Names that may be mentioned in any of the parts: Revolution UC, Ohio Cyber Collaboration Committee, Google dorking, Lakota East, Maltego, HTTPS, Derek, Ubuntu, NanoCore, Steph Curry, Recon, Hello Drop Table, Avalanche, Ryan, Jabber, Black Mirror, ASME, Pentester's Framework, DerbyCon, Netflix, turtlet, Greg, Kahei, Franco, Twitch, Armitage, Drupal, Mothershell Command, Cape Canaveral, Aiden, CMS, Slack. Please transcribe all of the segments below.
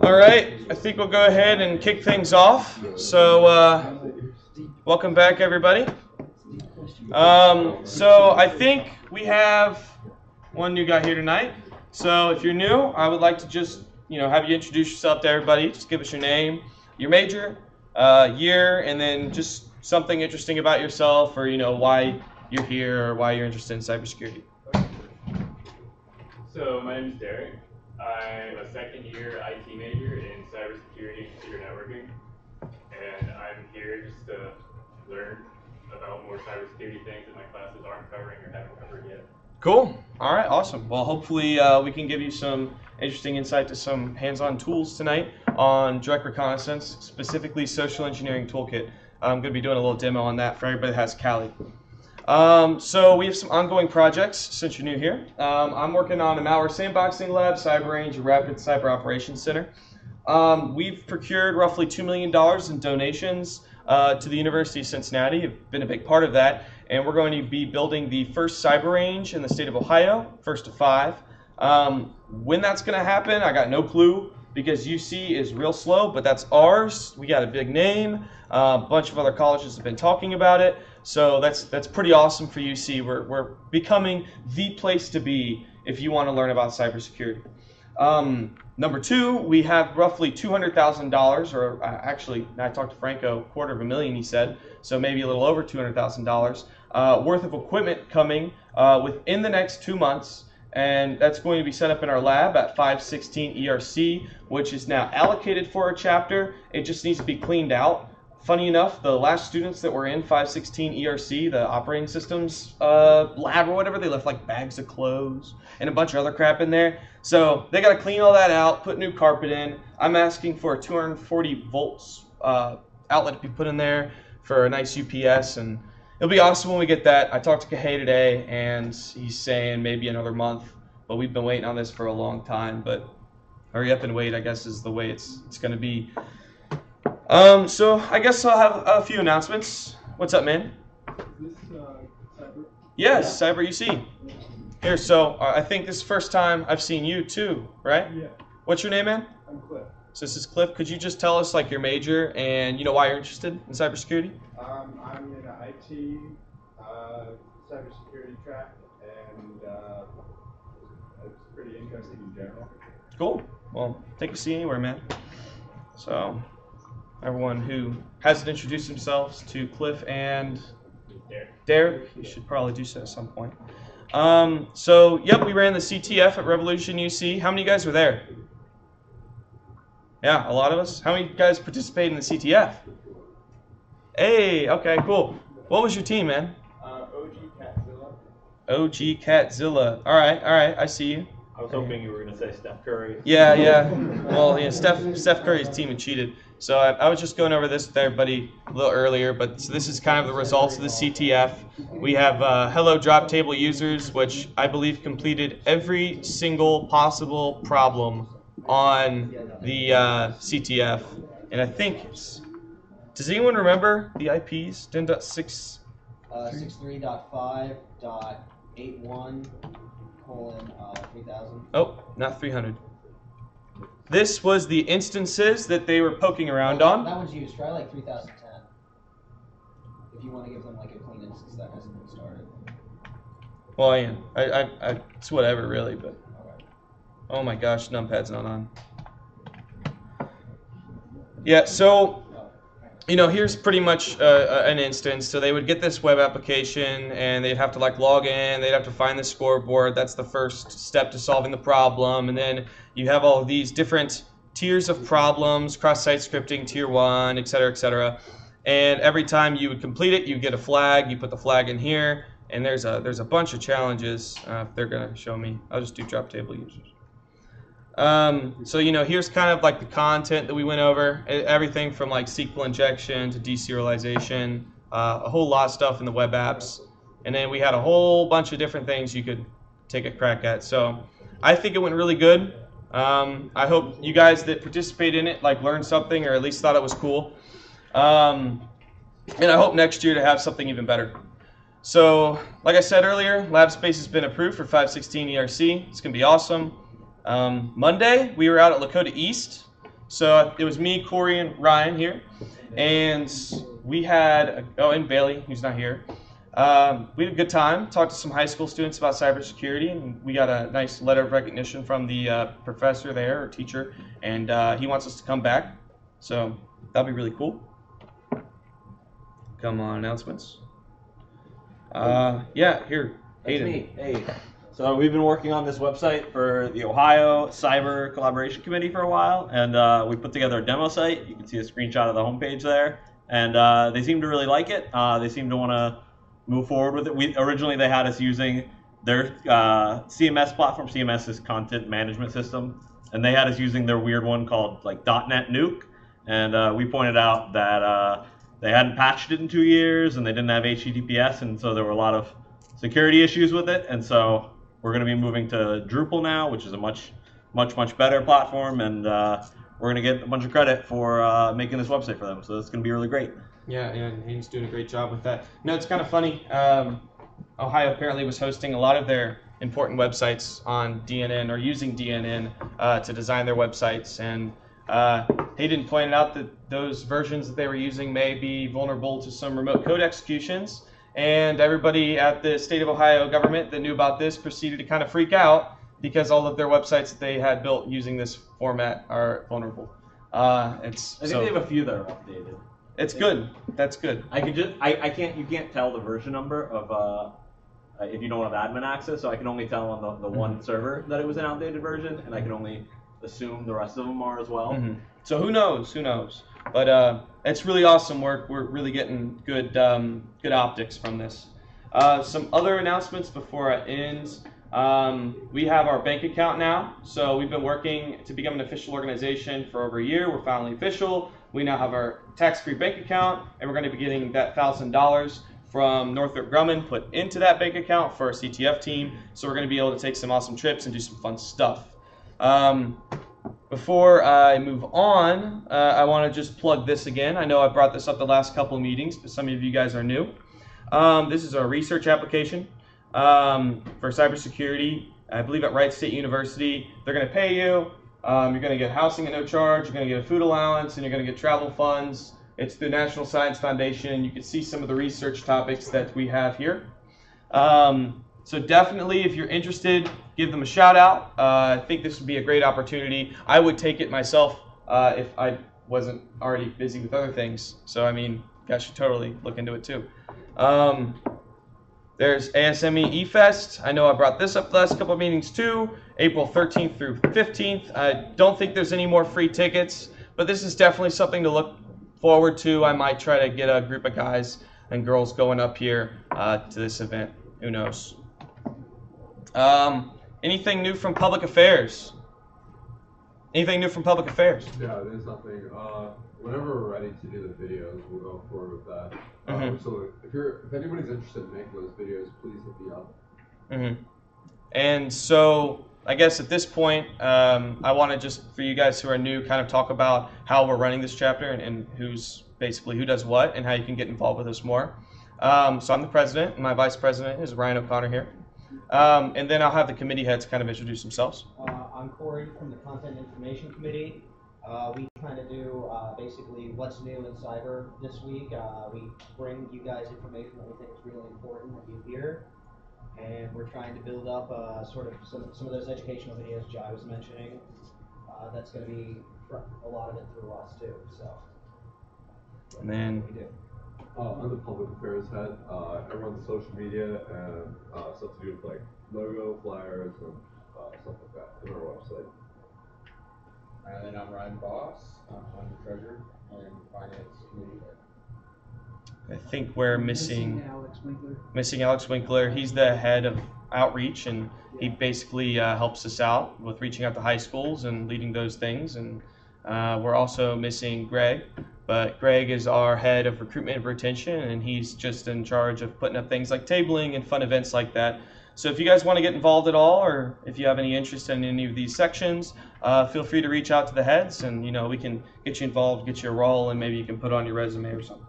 All right, I think we'll go ahead and kick things off. So welcome back, everybody. So I think we have one new guy here tonight. So if you're new, I would like to just have you introduce yourself to everybody. Just give us your name, your major, year, and then just something interesting about yourself, or why you're here or why you're interested in cybersecurity. So my name is Derek. I'm a second-year IT major in cybersecurity and computer networking, and I'm here just to learn about more cybersecurity things that my classes aren't covering or haven't covered yet. Cool. All right. Awesome. Well, hopefully we can give you some interesting insight to some hands-on tools tonight on direct reconnaissance, specifically Social Engineering Toolkit. I'm going to be doing a little demo on that for everybody that has Kali. So we have some ongoing projects since you're new here. I'm working on a malware sandboxing lab, cyber range, rapid cyber operations center. We've procured roughly $2 million in donations to the University of Cincinnati. I've been a big part of that. And we're going to be building the first cyber range in the state of Ohio, first of 5. When that's going to happen, I got no clue, because UC is real slow, but that's ours. We got a big name. A bunch of other colleges have been talking about it. So that's pretty awesome for UC. We're becoming the place to be if you want to learn about cybersecurity. Number two, we have roughly $200,000, or actually, I talked to Franco, $250,000 he said, so maybe a little over $200,000 worth of equipment coming within the next 2 months. And that's going to be set up in our lab at 516 ERC, which is now allocated for a chapter. It just needs to be cleaned out. Funny enough, the last students that were in 516 ERC, the operating systems lab or whatever, they left like bags of clothes and a bunch of other crap in there. So they got to clean all that out, put new carpet in. I'm asking for a 240 volts outlet to be put in there for a nice UPS, and it'll be awesome when we get that. I talked to Kahei today, and he's saying maybe another month, but we've been waiting on this for a long time. But hurry up and wait, I guess, is the way it's going to be. So I guess I'll have a few announcements. What's up, man? Is this Cyber? Yes, yeah. Cyber@UC. Here, so I think this is the first time I've seen you too, right? Yeah. What's your name, man? I'm Cliff. So this is Cliff. Could you just tell us like your major and why you're interested in cybersecurity? I'm in IT, cybersecurity track, and it's pretty interesting in general. Cool. Well, take a seat anywhere, man. So everyone who hasn't introduced themselves to Cliff and Derek, you should probably do so at some point. So yep, we ran the CTF at Revolution UC. How many of you guys were there? Yeah, a lot of us. How many guys participated in the CTF? Hey, okay, cool. What was your team, man? OG Catzilla. OG Catzilla. All right, I see you. I was hoping you were going to say Steph Curry. Yeah. Well, yeah, Steph Curry's team had cheated. So I was just going over this with everybody a little earlier, but so this is kind of the results of the CTF. We have hello drop table users, which I believe completed every single possible problem on the CTF, and I think it's, does anyone remember the IPs? 10.6 63.5.81:3000. Oh, not 300. This was the instances that they were poking around on. That one's used. Try like 3010. If you want to give them like a clean instance that hasn't been started. Well, yeah, I it's whatever really, but. Oh my gosh, numpad's not on. Yeah, so, here's pretty much an instance. So they would get this web application, and they'd have to like log in, they'd have to find the scoreboard. That's the first step to solving the problem. And then you have all of these different tiers of problems, cross-site scripting, tier 1, et cetera, et cetera. And every time you would complete it, you get a flag, you put the flag in here, and there's a bunch of challenges. If they're gonna show me, I'll just do drop table users. So here's kind of like the content that we went over, everything from like SQL injection to deserialization, a whole lot of stuff in the web apps, and then we had a whole bunch of different things you could take a crack at. So I think it went really good. I hope you guys that participated in it like learned something, or at least thought it was cool. And I hope next year to have something even better. So like I said earlier, lab space has been approved for 516 ERC. It's going to be awesome. Monday, we were out at Lakota East. So it was me, Corey, and Ryan here. And we had, and Bailey, who's not here. We had a good time, talked to some high school students about cybersecurity, and we got a nice letter of recognition from the professor there, or teacher, and he wants us to come back. So that'll be really cool. Come on, announcements. Yeah, here, Hayden. That's me. Hey. So we've been working on this website for the Ohio Cyber Collaboration Committee for a while, and we put together a demo site. You can see a screenshot of the homepage there, and they seem to really like it. They seem to want to move forward with it. Originally, they had us using their CMS platform. CMS is Content Management System, and they had us using their weird one called like .NET Nuke, and we pointed out that they hadn't patched it in 2 years, and they didn't have HTTPS, and so there were a lot of security issues with it. And so we're going to be moving to Drupal now, which is a much better platform, and we're going to get a bunch of credit for making this website for them. So it's going to be really great. Yeah, and Hayden's doing a great job with that. No, it's kind of funny. Ohio apparently was hosting a lot of their important websites on DNN, or using DNN to design their websites, and Hayden pointed out that those versions that they were using may be vulnerable to some remote code executions, and everybody at the state of Ohio government that knew about this proceeded to kind of freak out because all of their websites that they had built using this format are vulnerable. I think they have a few that are updated. It's good. That's good. You can't tell the version number of if you don't have admin access, so I can only tell on the one server that it was an outdated version, and I can only assume the rest of them are as well. Mm-hmm. So who knows? Who knows? But it's really awesome work. We're really getting good good optics from this. Some other announcements before I end. We have our bank account now. So we've been working to become an official organization for over a year. We're finally official. We now have our tax-free bank account, and we're going to be getting that $1,000 from Northrop Grumman put into that bank account for our CTF team. So we're going to be able to take some awesome trips and do some fun stuff. Before I move on, I want to just plug this again. I know I brought this up the last couple of meetings, but some of you guys are new. This is our research application for cybersecurity. I believe at Wright State University. They're going to pay you. You're going to get housing at no charge. You're going to get a food allowance, and you're going to get travel funds. It's the National Science Foundation. You can see some of the research topics that we have here. So definitely, if you're interested, give them a shout out. I think this would be a great opportunity. I would take it myself if I wasn't already busy with other things. So I mean, you guys should totally look into it too. There's ASME eFest. I know I brought this up the last couple of meetings too. April 13th through 15th. I don't think there's any more free tickets, but this is definitely something to look forward to. I might try to get a group of guys and girls going up here to this event. Who knows? Anything new from public affairs? Anything new from public affairs? Yeah, there's nothing. Whenever we're ready to do the videos, we'll go forward with that. So if anybody's interested in making those videos, please hit me up. And so I guess at this point, I want to just, for you guys who are new, kind of talk about how we're running this chapter and who's basically who does what and how you can get involved with us more. So I'm the president, and my vice president is Ryan O'Connor here. And then I'll have the committee heads kind of introduce themselves. I'm Corey from the Content Information Committee. We try to do basically what's new in cyber this week. We bring you guys information that we think is really important that you hear. And we're trying to build up sort of some of those educational videos Jai was mentioning. That's going to be a lot of it through us too. So. And then we do. I'm the public affairs head. I run the social media and stuff to do with like logo, flyers, and stuff like that in our website. And then I'm Ryan Boss. I'm the treasurer and finance committee head. I think we're missing Alex Winkler. He's the head of outreach, and he basically helps us out with reaching out to high schools and leading those things. And we're also missing Greg, but Greg is our head of recruitment and retention, and he's just in charge of putting up things like tabling and fun events like that. So if you guys want to get involved at all, or if you have any interest in any of these sections, feel free to reach out to the heads, and we can get you involved, get you a role, and maybe you can put on your resume or something.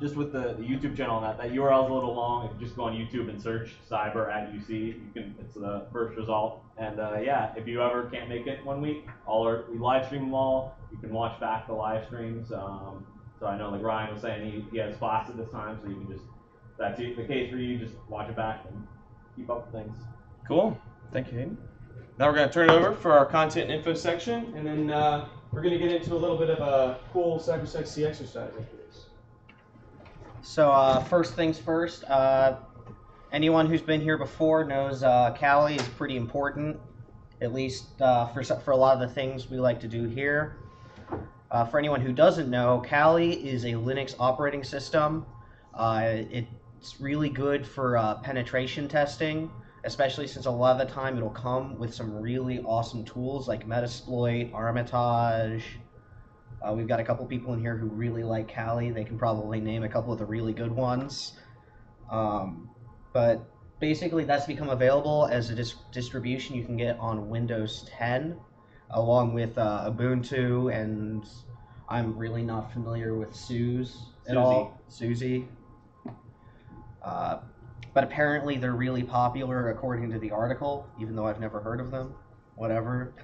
Just with the YouTube channel and that URL is a little long. If you just go on YouTube and search Cyber@UC, you can, it's the first result. And yeah, if you ever can't make it one week, we live stream them all. You can watch back the live streams. So I know like Ryan was saying, he has class at this time, so you can just, if that's the case for you, just watch it back and keep up with things. Cool. Thank you, Hayden. Now we're going to turn it over for our content info section, and then we're going to get into a little bit of a cool cybersexy exercise after this. So first things first, anyone who's been here before knows Kali is pretty important, at least for a lot of the things we like to do here. For anyone who doesn't know, Kali is a Linux operating system. It's really good for penetration testing, especially since a lot of the time it'll come with some really awesome tools like Metasploit, Armitage. We've got a couple people in here who really like Kali. They can probably name a couple of the really good ones. But basically that's become available as a distribution you can get on Windows 10, along with Ubuntu, and I'm really not familiar with SUSE at all. SUSE. But apparently they're really popular according to the article, even though I've never heard of them. Whatever.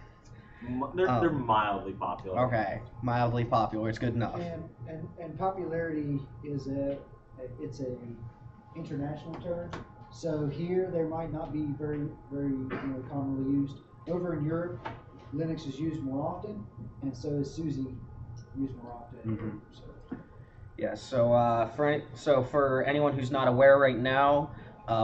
They're mildly popular. Okay, mildly popular. It's good enough. And popularity is an international term. So here they might not be very commonly used. Over in Europe, Linux is used more often, and so is SUSE used more often. Mm-hmm. So. Yeah. So for anyone who's not aware right now,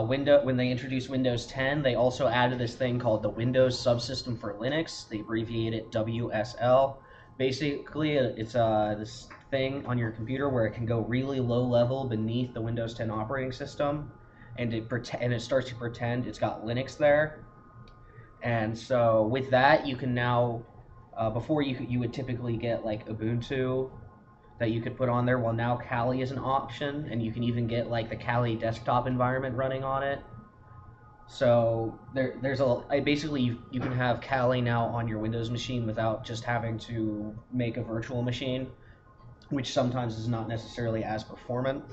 when they introduced Windows 10, they also added this thing called the Windows Subsystem for Linux. They abbreviate it WSL. Basically, it's this thing on your computer where it can go really low level beneath the Windows 10 operating system, and it starts to pretend it's got Linux there. And so with that, you can now, before you would typically get like Ubuntu that you could put on there. Well, now Kali is an option, and you can even get like the Kali desktop environment running on it. So basically you can have Kali now on your Windows machine without just having to make a virtual machine, which sometimes is not necessarily as performant.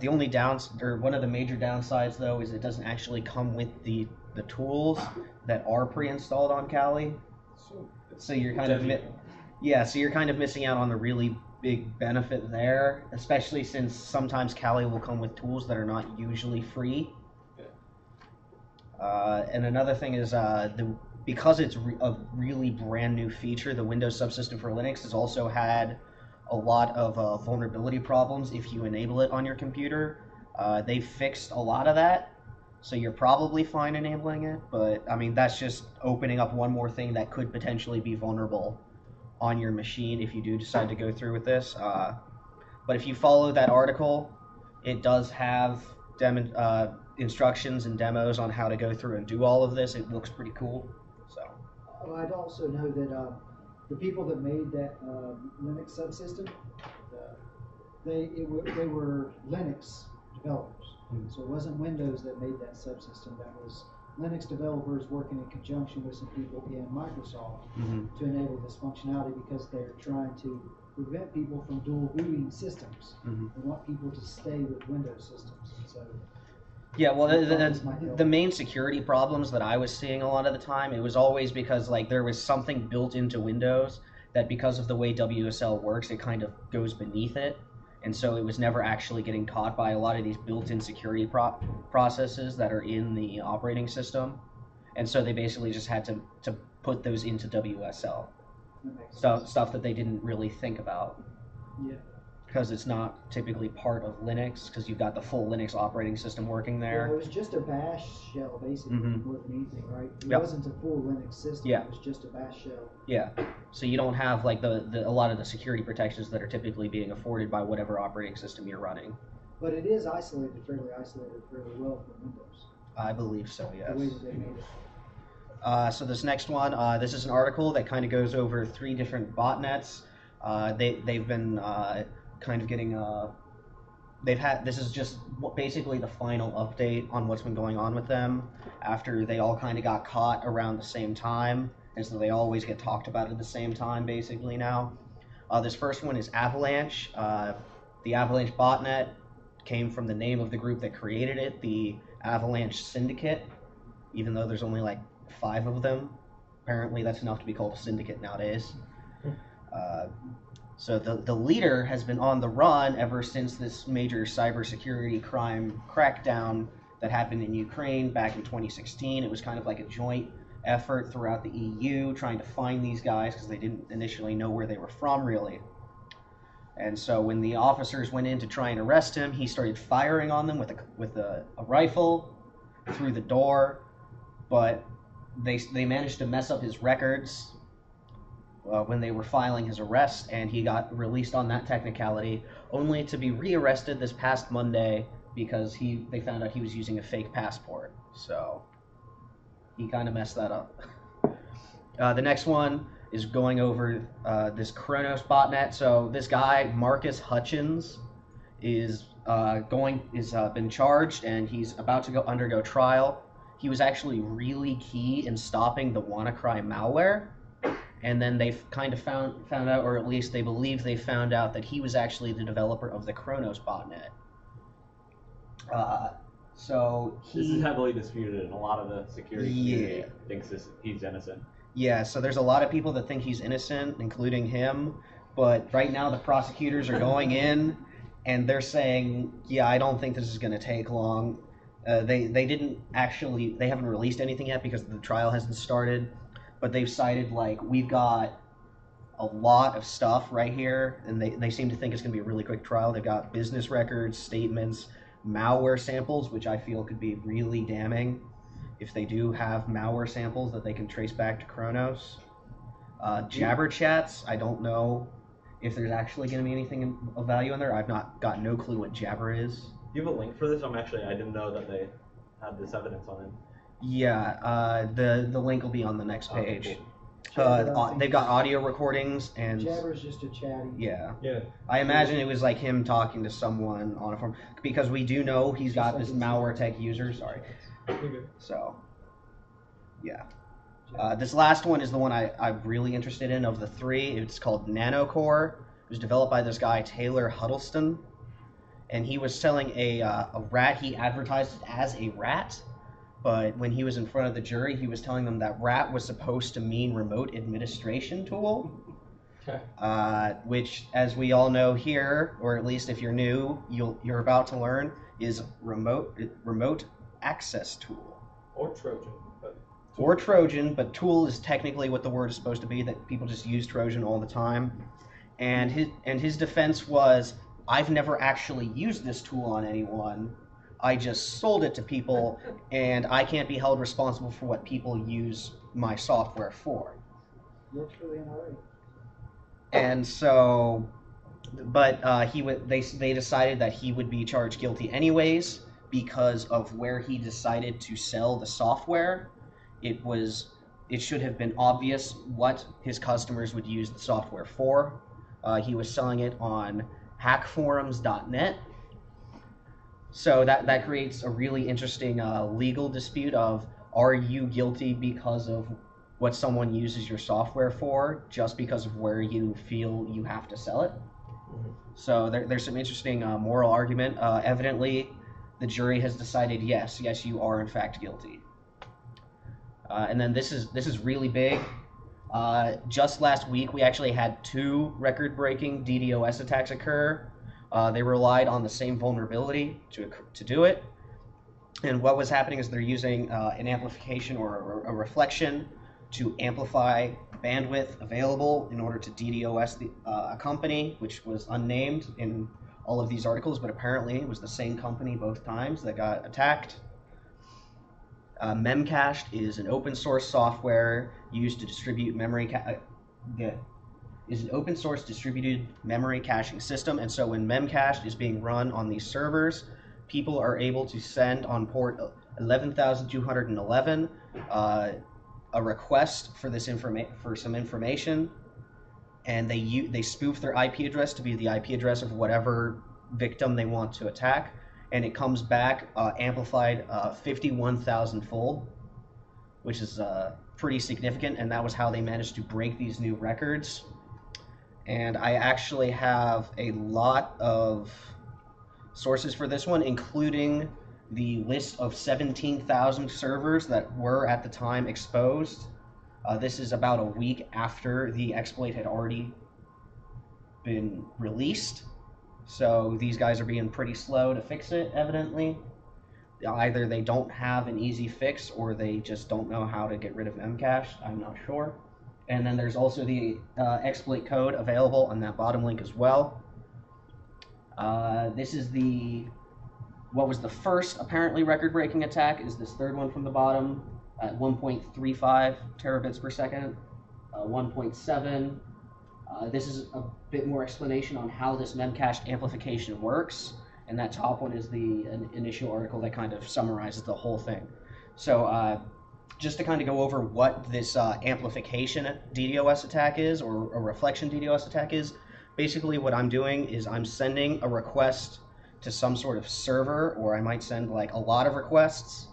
The only one of the major downsides though is it doesn't actually come with the tools that are pre-installed on Kali. So you're kind of missing out on the really big benefit there, especially since sometimes Kali will come with tools that are not usually free. And another thing is, because it's a really brand new feature, the Windows Subsystem for Linux has also had a lot of vulnerability problems if you enable it on your computer. They fixed a lot of that, so you're probably fine enabling it, but I mean, that's just opening up one more thing that could potentially be vulnerable on your machine if you do decide to go through with this. But if you follow that article, it does have instructions and demos on how to go through and do all of this. It looks pretty cool. So, well, I'd also know that the people that made that Linux subsystem, they were Linux developers. Mm-hmm. So it wasn't Windows that made that subsystem. That was Linux developers working in conjunction with some people in Microsoft, mm-hmm, to enable this functionality, because they're trying to prevent people from dual booting systems. Mm-hmm. They want people to stay with Windows systems. So yeah, well, the main security problems that I was seeing a lot of the time, it was always because like there was something built into Windows that, because of the way WSL works, it kind of goes beneath it. And so it was never actually getting caught by a lot of these built-in security processes that are in the operating system. And so they basically just had to put those into WSL. Stuff that they didn't really think about. Yeah. Because it's not typically part of Linux, because you've got the full Linux operating system working there. Yeah, it was just a bash shell, basically, more than anything, right? It wasn't a full Linux system, yeah. It was just a bash shell. Yeah, so you don't have like a lot of the security protections that are typically being afforded by whatever operating system you're running. But it is fairly isolated fairly well from Windows. I believe so, yes. The way that they made it. So this next one, this is an article that kind of goes over three different botnets. They've been... kind of getting this is just basically the final update on what's been going on with them after they all kind of got caught around the same time, and so they always get talked about at the same time basically now. This first one is Avalanche. The Avalanche botnet came from the name of the group that created it, the Avalanche Syndicate, even though there's only like 5 of them. Apparently that's enough to be called a syndicate nowadays. So the leader has been on the run ever since this major cybersecurity crime crackdown that happened in Ukraine back in 2016. It was kind of like a joint effort throughout the EU trying to find these guys because they didn't initially know where they were from, really. And so when the officers went in to try and arrest him, he started firing on them with a rifle through the door, but they managed to mess up his records when they were filing his arrest, and he got released on that technicality, only to be rearrested this past Monday because they found out he was using a fake passport. So he kind of messed that up. The next one is going over this Kronos botnet. So this guy, Marcus Hutchins, is been charged, and he's about to undergo trial. He was actually really key in stopping the WannaCry malware, and then they kind of found out, or at least they believe they found out, that he was actually the developer of the Kronos botnet. So this is heavily disputed, and a lot of the security community thinks he's innocent. Yeah, so there's a lot of people that think he's innocent, including him, but right now the prosecutors are going in, and they're saying, yeah, I don't think this is going to take long. They haven't released anything yet because the trial hasn't started, but they've cited, like, we've got a lot of stuff right here, and they seem to think it's going to be a really quick trial. They've got business records, statements, malware samples, which I feel could be really damning if they do have malware samples that they can trace back to Kronos. Jabber chats, I don't know if there's actually going to be anything of value in there. I've got no clue what Jabber is. You have a link for this? I didn't know that they had this evidence on it. Yeah, the link will be on the next page. Okay, cool. They've got audio recordings, and Jabber's just a chatting. Yeah. Yeah. I imagine it was like him talking to someone on a forum, because we do know he's got this malware tech user. Sorry. So, yeah. This last one is the one I'm really interested in of the three. It's called NanoCore. It was developed by this guy, Taylor Huddleston. And he was selling a rat. He advertised it as a rat. But when he was in front of the jury, he was telling them that rat was supposed to mean remote administration tool. Okay. Which, as we all know here, or at least if you're new, you're about to learn, is remote access tool. Or Trojan. But tool is technically what the word is supposed to be, that people just use Trojan all the time. And his defense was, I've never actually used this tool on anyone. I just sold it to people, and I can't be held responsible for what people use my software for. Looks really annoying. And so, but they decided that he would be charged guilty anyways because of where he decided to sell the software. It should have been obvious what his customers would use the software for. He was selling it on hackforums.net. So that creates a really interesting legal dispute of, are you guilty because of what someone uses your software for, just because of where you feel you have to sell it? Mm-hmm. So there's some interesting moral argument. Evidently, the jury has decided, yes, you are in fact guilty. And then this is really big. Just last week, we actually had 2 record-breaking DDoS attacks occur. They relied on the same vulnerability to do it. And what was happening is they're using an amplification or a reflection to amplify bandwidth available in order to DDoS a company, which was unnamed in all of these articles, but apparently it was the same company both times that got attacked. Memcached is an open source software used to distribute is an open source distributed memory caching system, and so when memcached is being run on these servers, people are able to send on port 11,211 a request for this information, and they spoof their IP address to be the IP address of whatever victim they want to attack, and it comes back amplified 51,000-fold, which is pretty significant, and that was how they managed to break these new records. and I actually have a lot of sources for this one, including the list of 17,000 servers that were at the time exposed. This is about a week after the exploit had already been released. So these guys are being pretty slow to fix it, evidently. Either they don't have an easy fix or they just don't know how to get rid of memcached. I'm not sure. And then there's also the exploit code available on that bottom link as well. This is the, what was the first apparently record-breaking attack, is this third one from the bottom at 1.35 terabits per second, 1.7. This is a bit more explanation on how this memcached amplification works. And that top one is the initial article that kind of summarizes the whole thing. So just to kind of go over what this amplification DDoS attack is, or a reflection DDoS attack is, basically what I'm doing is I'm sending a request to some sort of server, or I might send like a lot of requests.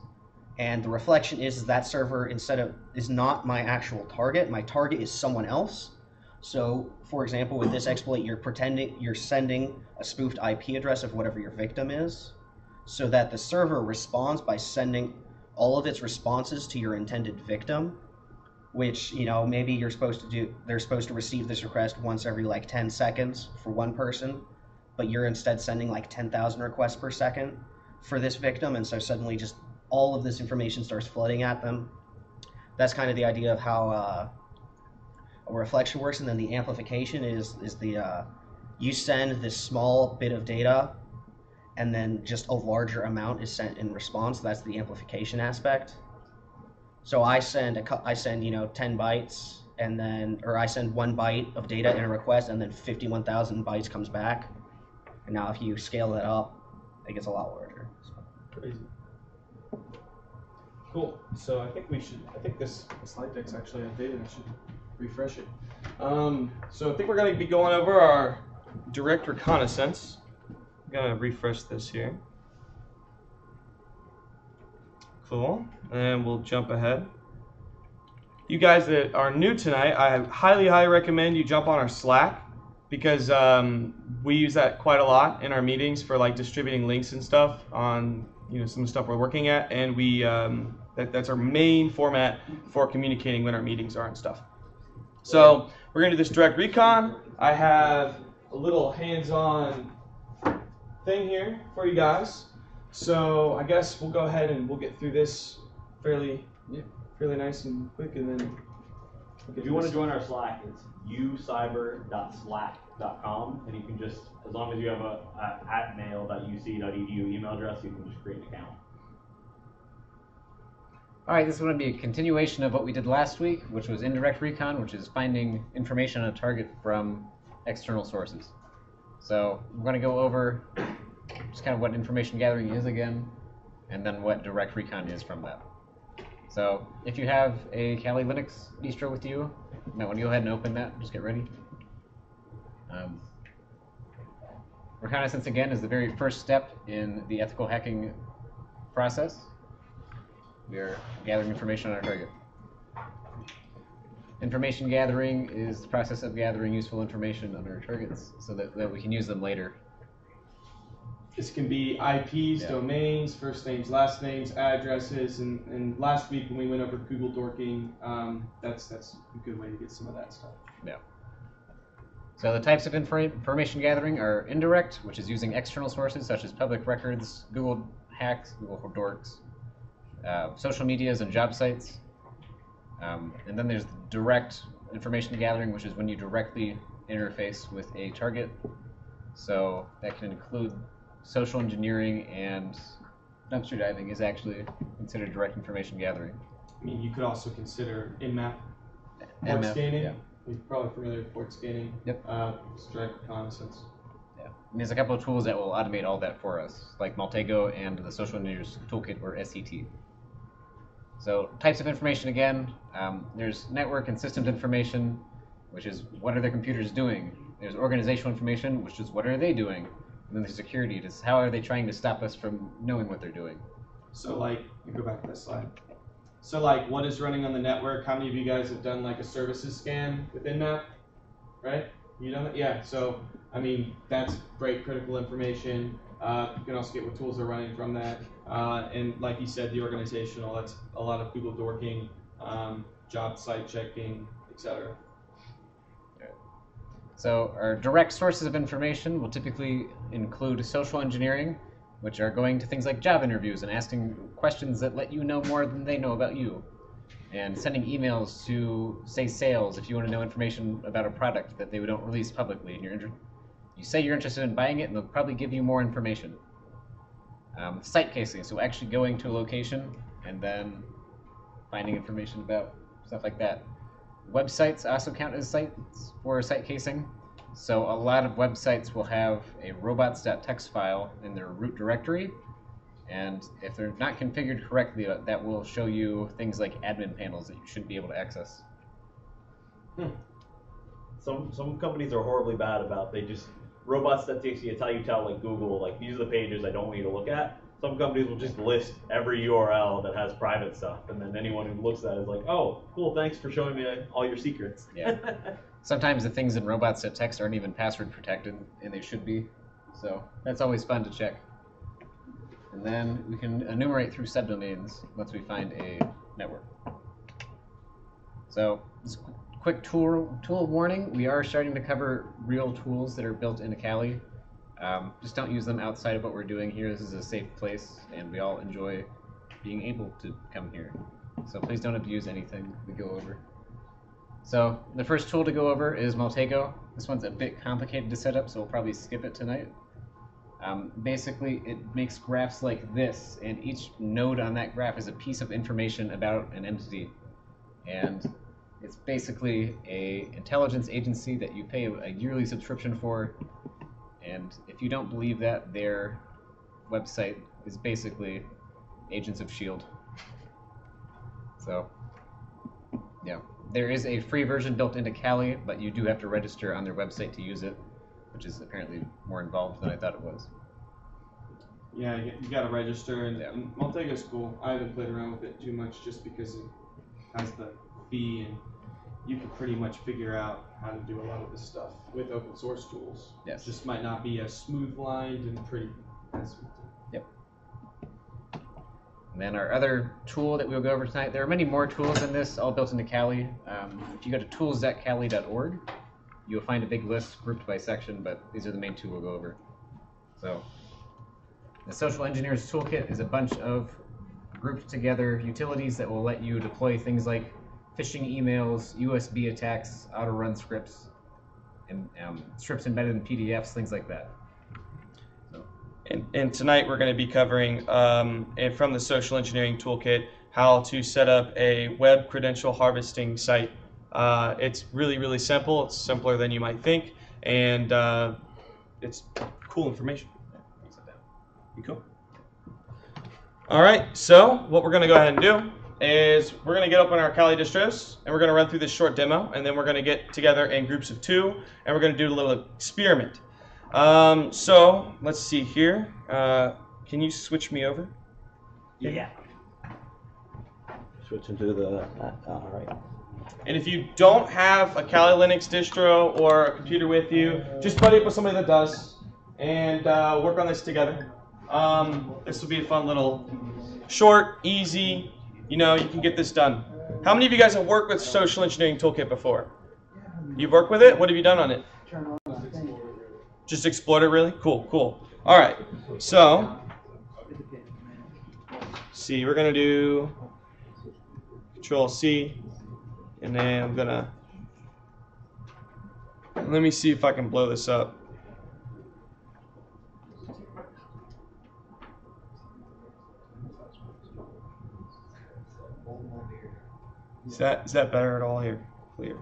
And the reflection is that server, instead of, is not my actual target. My target is someone else. So, for example, with this exploit, you're pretending you're sending a spoofed IP address of whatever your victim is, so that the server responds by sending all of its responses to your intended victim, which, you know, maybe you're supposed to do, they're supposed to receive this request once every like 10 seconds for one person, but you're instead sending like 10,000 requests per second for this victim, and so suddenly just all of this information starts flooding at them. That's kind of the idea of how reflection works. And then the amplification is the you send this small bit of data and then just a larger amount is sent in response. That's the amplification aspect. So I send, you know, 10 bytes and then, or I send 1 byte of data in a request and then 51,000 bytes comes back. And now if you scale that up, it gets a lot larger. So. Crazy. Cool. So I think we should, I think this slide deck's actually outdated. I should refresh it. So I think we're going to be going over our direct reconnaissance. I'm going to refresh this here. Cool. And we'll jump ahead. You guys that are new tonight, I highly recommend you jump on our Slack, because we use that quite a lot in our meetings for like distributing links and stuff on, you know, some stuff we're working at, and we that's our main format for communicating when our meetings are and stuff. So we're going to do this direct recon. I have a little hands-on thing here for you guys. So I guess we'll go ahead and we'll get through this fairly nice and quick, and then if you want to join our Slack, it's ucyber.slack.com, and you can just, as long as you have a @mail.uc.edu email address, you can just create an account. All right, this is going to be a continuation of what we did last week, which was indirect recon, which is finding information on a target from external sources. So we're going to go over just kind of what information gathering is again, and then what direct recon is from that. So if you have a Kali Linux distro with you, you might want to go ahead and open that. Just get ready. Reconnaissance, again, is the very first step in the ethical hacking process. We are gathering information on our target. Information gathering is the process of gathering useful information on our targets so that, we can use them later. This can be IPs, domains, first names, last names, addresses, and last week when we went over Google dorking, that's a good way to get some of that stuff. Yeah. So the types of information gathering are indirect, which is using external sources such as public records, Google hacks, Google dorks, social medias and job sites, and then there's direct information gathering, which is when you directly interface with a target. So that can include social engineering, and dumpster diving is actually considered direct information gathering. I mean, you could also consider nmap, port scanning. Yeah. You're probably familiar with port scanning. Yep. Direct reconnaissance. And there's a couple of tools that will automate all that for us, like Maltego and the Social Engineering Toolkit, or SET. So types of information again, there's network and systems information, which is what are their computers doing? There's organizational information, which is what are they doing? And then there's security, it is how are they trying to stop us from knowing what they're doing? So like, you go back to this slide. So like, what is running on the network? How many of you guys have done like a services scan within that, right? You know that? Yeah, so, I mean, that's great critical information. You can also get what tools are running from that. And like you said, the organizational, that's a lot of Google dorking, job site checking, etc. So our direct sources of information will typically include social engineering, which are going to things like job interviews and asking questions that let you know more than they know about you, and sending emails to, say, sales if you want to know information about a product that they don't release publicly, and you say you're interested in buying it, and they'll probably give you more information. Site casing, so actually going to a location and then finding information about stuff like that. Websites also count as sites for site casing. So a lot of websites will have a robots.txt file in their root directory, and if they're not configured correctly, that will show you things like admin panels that you shouldn't be able to access. Some companies are horribly bad about, they just, robots.txt is how you tell like Google, like, these are the pages I don't want you to look at. Some companies will just list every URL that has private stuff, and then anyone who looks at it is like, oh, cool, thanks for showing me all your secrets. Yeah. Sometimes the things in robots.txt aren't even password protected, and they should be. So that's always fun to check. And then we can enumerate through subdomains once we find a network. So just a quick tool warning. We are starting to cover real tools that are built into Kali. Just don't use them outside of what we're doing here. This is a safe place, and we all enjoy being able to come here. So please don't abuse anything we go over. So the first tool to go over is Maltego. This one's a bit complicated to set up, so we'll probably skip it tonight. Basically, it makes graphs like this, and each node on that graph is a piece of information about an entity. And it's basically an intelligence agency that you pay a yearly subscription for. And if you don't believe that, their website is basically Agents of S.H.I.E.L.D. So, yeah. There is a free version built into Kali, but you do have to register on their website to use it, which is apparently more involved than I thought it was. Yeah, you got to register, and, yeah. And Maltego's cool. I haven't played around with it too much just because it has the fee, and you can pretty much figure out how to do a lot of this stuff with open source tools. Yes. It just might not be as smooth lined and pretty. Yep. And then our other tool that we'll go over tonight, there are many more tools in this, all built into Kali. If you go to tools.kali.org, you'll find a big list grouped by section, but these are the main two we'll go over. So the Social Engineers Toolkit is a bunch of grouped together utilities that will let you deploy things like phishing emails, USB attacks, auto-run scripts, and scripts embedded in PDFs, things like that. So. And tonight we're going to be covering, from the Social Engineering Toolkit, how to set up a web credential harvesting site. It's really, really simple. It's simpler than you might think, and it's cool information. You cool? All right, so what we're going to go ahead and do is we're going to get open our Kali distros, and we're going to run through this short demo, and then we're going to get together in groups of two, and we're going to do a little experiment. So let's see here. Can you switch me over? Yeah. Switch into the, all right. And if you don't have a Kali Linux distro or a computer with you, just buddy up with somebody that does, and work on this together. This will be a fun little short, easy, you know, you can get this done. How many of you guys have worked with Social Engineering Toolkit before? You've worked with it? What have you done on it? Just explored it, really? Cool, cool. All right. So, see, we're going to do Control-C, and then I'm going to, let me see if I can blow this up. Is that better at all here? Clear.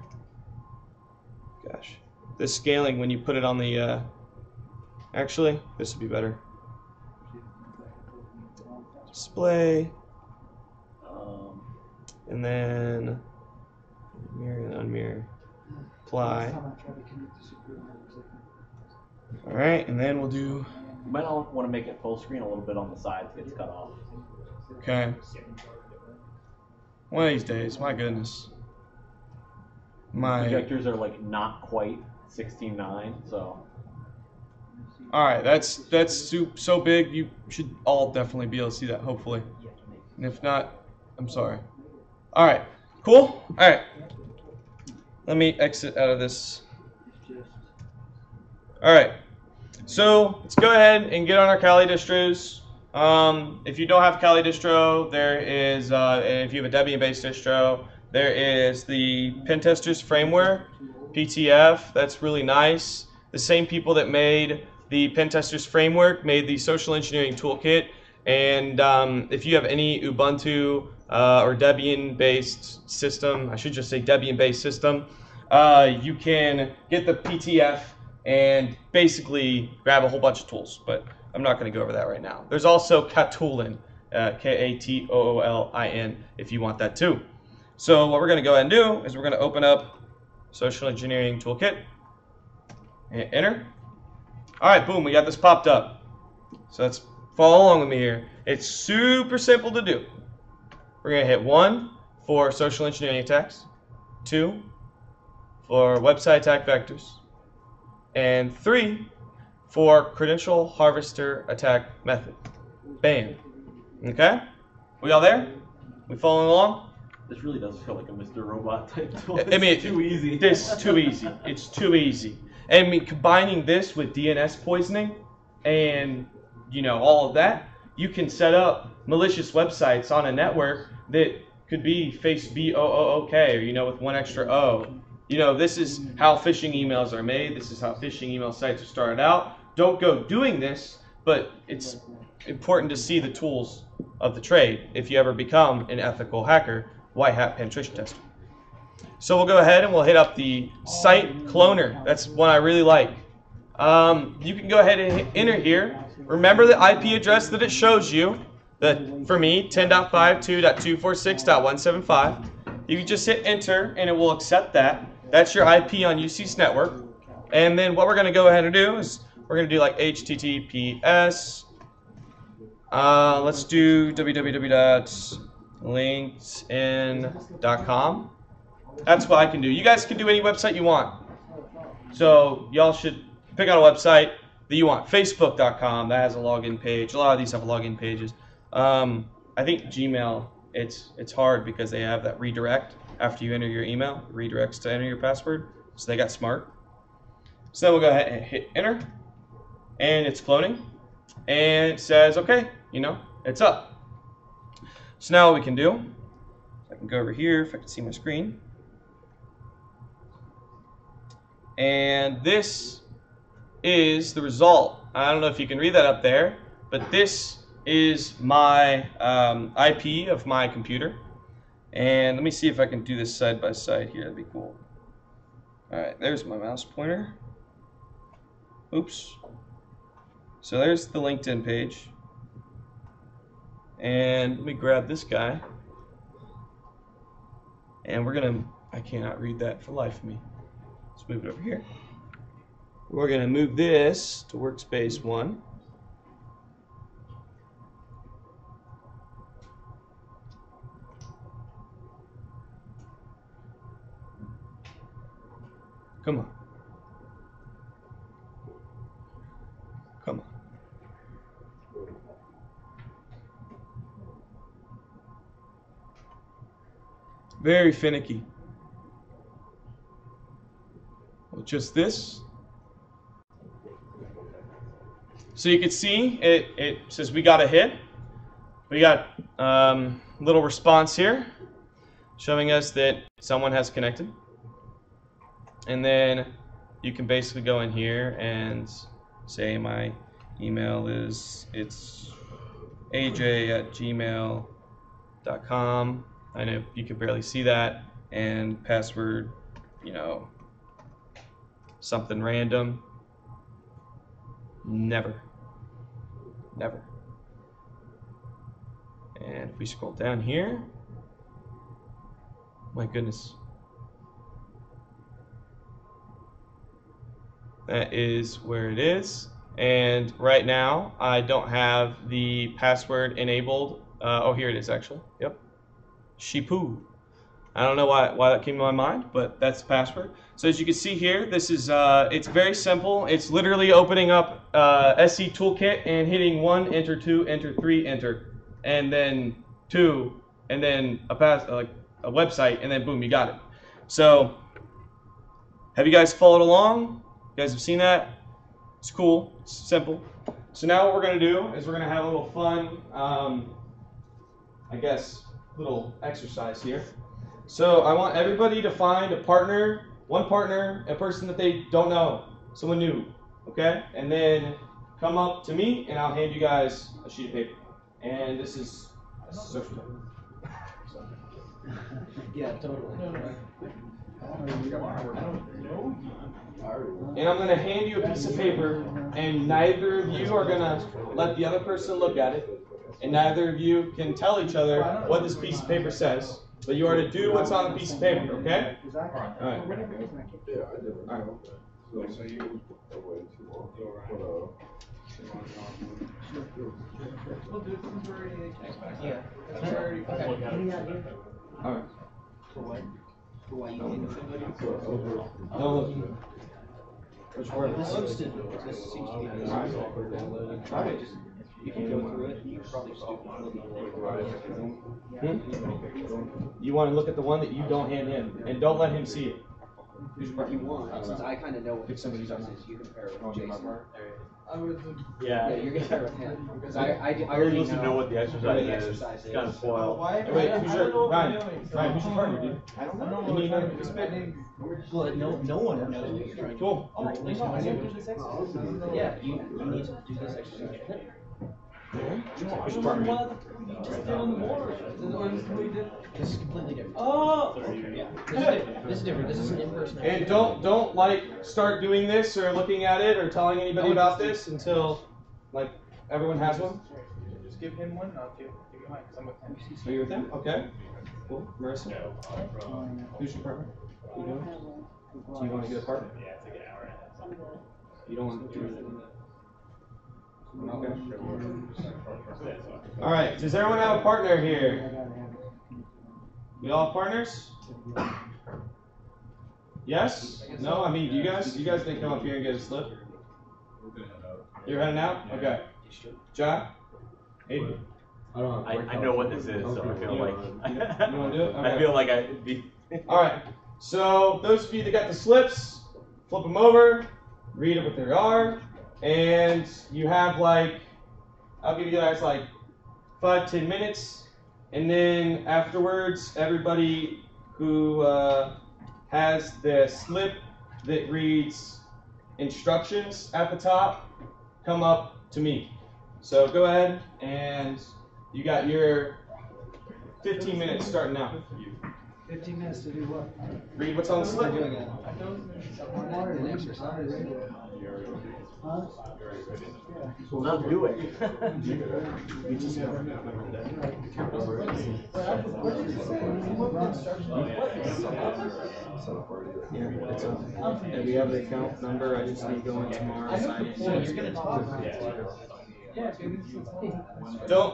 Gosh. The scaling, when you put it on the... actually, this would be better. Display. And then... mirror and unmirror. Apply. Alright, and then we'll do... You might want to make it full screen a little bit on the side so it's cut off. Okay. One of these days, my goodness. My projectors are like not quite 16.9, so. All right, that's so big. You should all definitely be able to see that, hopefully. And if not, I'm sorry. All right, cool. All right, let me exit out of this. All right, so let's go ahead and get on our Kali distros. If you don't have Kali distro, there is, if you have a Debian-based distro, there is the Pentester's Framework, PTF. That's really nice. The same people that made the Pentester's Framework made the Social Engineering Toolkit. And if you have any Ubuntu or Debian-based system, I should just say Debian-based system, you can get the PTF and basically grab a whole bunch of tools. But I'm not going to go over that right now. There's also Katoolin, K-A-T-O-O-L-I-N, if you want that too. So what we're going to go ahead and do is we're going to open up Social Engineering Toolkit. Hit enter. All right, boom, we got this popped up. So let's follow along with me here. It's super simple to do. We're going to hit 1 for social engineering attacks, 2 for website attack vectors, and 3 for credential harvester attack method. Bam. Okay? We all there? We following along? This really does feel like a Mr. Robot type tool. I mean, it's too easy. This is too easy. It's too easy. And I mean, combining this with DNS poisoning and, you know, all of that, you can set up malicious websites on a network that could be face B-O-O-O-K, or, you know, with one extra O. You know, this is how phishing emails are made. This is how phishing email sites are started out. Don't go doing this, but it's important to see the tools of the trade if you ever become an ethical hacker, white hat penetration tester. So we'll go ahead and we'll hit up the site cloner. That's one I really like. You can go ahead and hit enter here. Remember the IP address that it shows you. That for me, 10.52.246.175. You can just hit enter and it will accept that. That's your IP on UC's network. And then what we're going to go ahead and do is we're going to do like HTTPS. Let's do www.linkedin.com. That's what I can do. You guys can do any website you want. So y'all should pick out a website that you want. Facebook.com, that has a login page. A lot of these have login pages. I think Gmail, it's hard because they have that redirect. After you enter your email, it redirects to enter your password. So they got smart. So then we'll go ahead and hit enter. And it's cloning. And it says, okay, you know, it's up. So now what we can do, I can go over here if I can see my screen. And this is the result. I don't know if you can read that up there, but this is my IP of my computer. And let me see if I can do this side by side here. That'd be cool. All right, there's my mouse pointer. Oops. So there's the LinkedIn page. And let me grab this guy. And we're going to, I cannot read that for life of me. Let's move it over here. We're going to move this to workspace 1. Come on. Come on. Very finicky. Well, just this. So you can see it says we got a hit. We got a little response here showing us that someone has connected. And then you can basically go in here and say my email is aj@gmail.com. I know you can barely see that, and password, you know, something random. Never. And if we scroll down here, my goodness. That is where it is. And right now, I don't have the password enabled. Oh, here it is actually. Yep. Shipu. I don't know why that came to my mind, but that's the password. So as you can see here, this is it's very simple. It's literally opening up SC Toolkit and hitting 1, enter 2, enter 3, enter, and then 2, and then a pass like a website, and then boom, you got it. So have you guys followed along? You guys have seen that? It's cool. It's simple. So now what we're going to do is we're going to have a little fun, I guess, little exercise here. So I want everybody to find a partner, a person that they don't know, someone new, okay? And then come up to me, and I'll hand you guys a sheet of paper. And this is social. Yeah, totally. And I'm going to hand you a piece of paper, and neither of you are going to let the other person look at it, and neither of you can tell each other what this piece of paper says, but you are to do what's on the piece of paper, okay? All right. All right. All right. Which word? You can go through it. You probably You want to look at the one that you don't hand him, and don't let him see it. If you want, since I kind of know what the stuff is, you can pair it with Jason. Yeah, you're gonna pair with him because I already know what the exercise is. Kind of spoiled. Wait, who's your Ryan? Who's your partner, dude? I don't know. Well, no one knows what you're trying to do. Cool. Yeah, you need to do this exercise. This is completely different. Oh! Yeah. This is different. This is an in-person. And don't like start doing this or looking at it or telling anybody about this until like everyone has one. Just give him one. I'll give you mine because I'm with him. So you're with him? Okay. Cool. Marissa. Who's your partner? You know? Do you want to get a partner? Yeah, it's like an hour and a half. You don't want to do anything. Okay. All right. Does everyone have a partner here? We all have partners? Yes? No? I mean, you guys didn't come up here and get a slip? You're heading out? Okay. John? Aiden? I know what this is, so I feel like... You want to do it? Okay. I feel like I'd be... All right. So, those of you that got the slips, flip them over, read what they are. And you have like, I'll give you guys like 5-10 minutes, and then afterwards, everybody who has the slip that reads instructions at the top, come up to me. So go ahead, and you got your 15 minutes starting now. 15 minutes to do what? Read what's on the slip. Huh? Well, now do it. And we have the account number. I just need to go in tomorrow. You're gonna talk.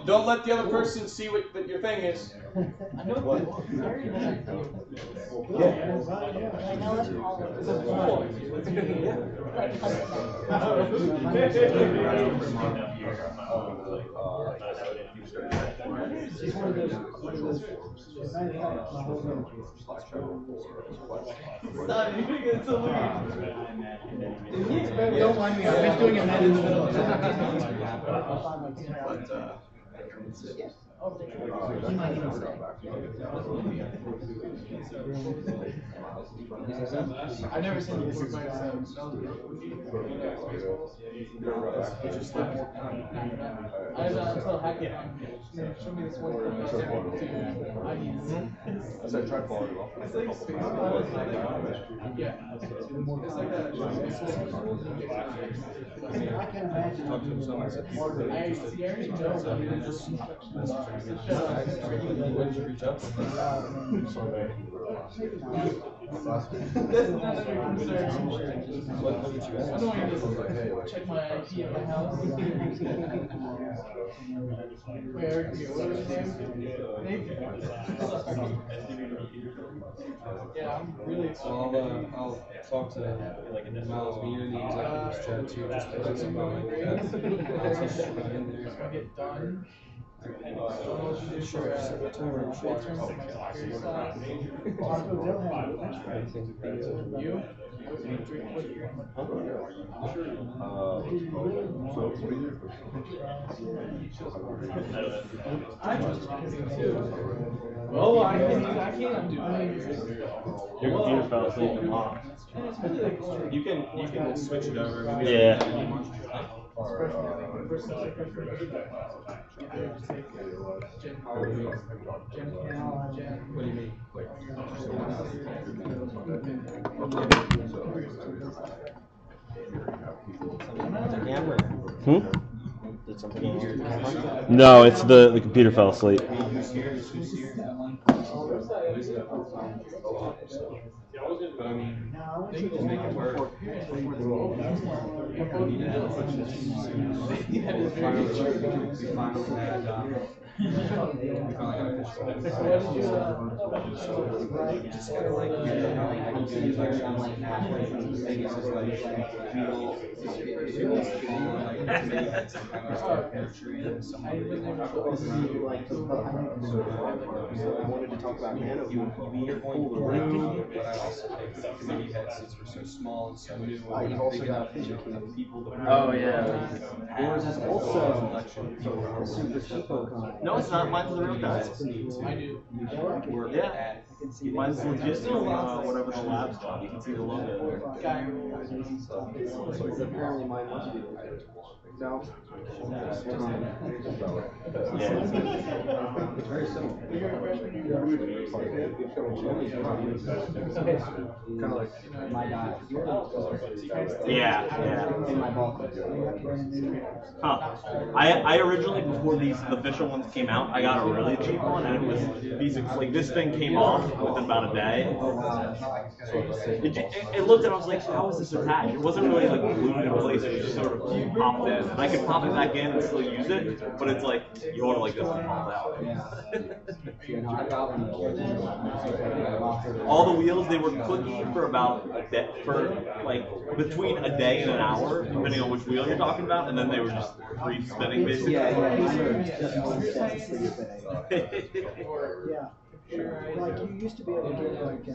Don't let the other person see what your thing is. I know what. Don't mind me. I'm just doing a man in the middle. But, I've never seen this by I'm still hacking. Show me this one. I need this. I tried following off. It's like I can imagine. I check my IP at my house. Yeah, I'm really excited. I'll talk to Miles Meter in the executives chat too, just to put some on my get done. Well, I can't do that. Your computer fell asleep and locked. You can switch it over. Yeah. What do you mean? No, it's the computer fell asleep. But I mean, they can make it work. I wanted to talk about nano. You're going to learn, but I also think the committee heads, since we're so small and so new, I also got people. Oh yeah. There was also a super cheapo. No, it's not. Mine's the real guy. I do. Yeah. Mine's legit. Whatever the lab's done, you can see the logo. Apparently mine must be the one. No. It's very simple. Kind of like my guy. Yeah. In my ball clip. Huh. I originally, before these official ones came out, I got a really cheap one, and it was these like this thing came off within about a day. It looked and I was like, how is this attached? It wasn't really like glued in place. It was just sort of popped in. And I could pop it back in and still use it, but it's like you order like this and pop it out. All the wheels, they were clicking for about a day, for like between a day and an hour, depending on which wheel you're talking about, and then they were just free spinning basically. Yeah. Like you used to be able to do like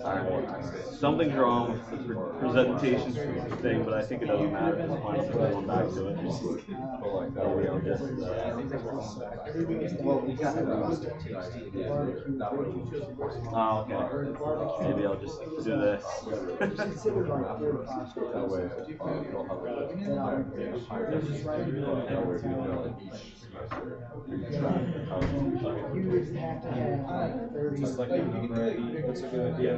something's wrong with the presentation thing, but I think it doesn't matter. It's fine if we're going back to it. Well, we got the robots.txt together. Oh, okay. Maybe I'll just do this. That way, you don't have to. You would have to have 30. Like that's a good idea.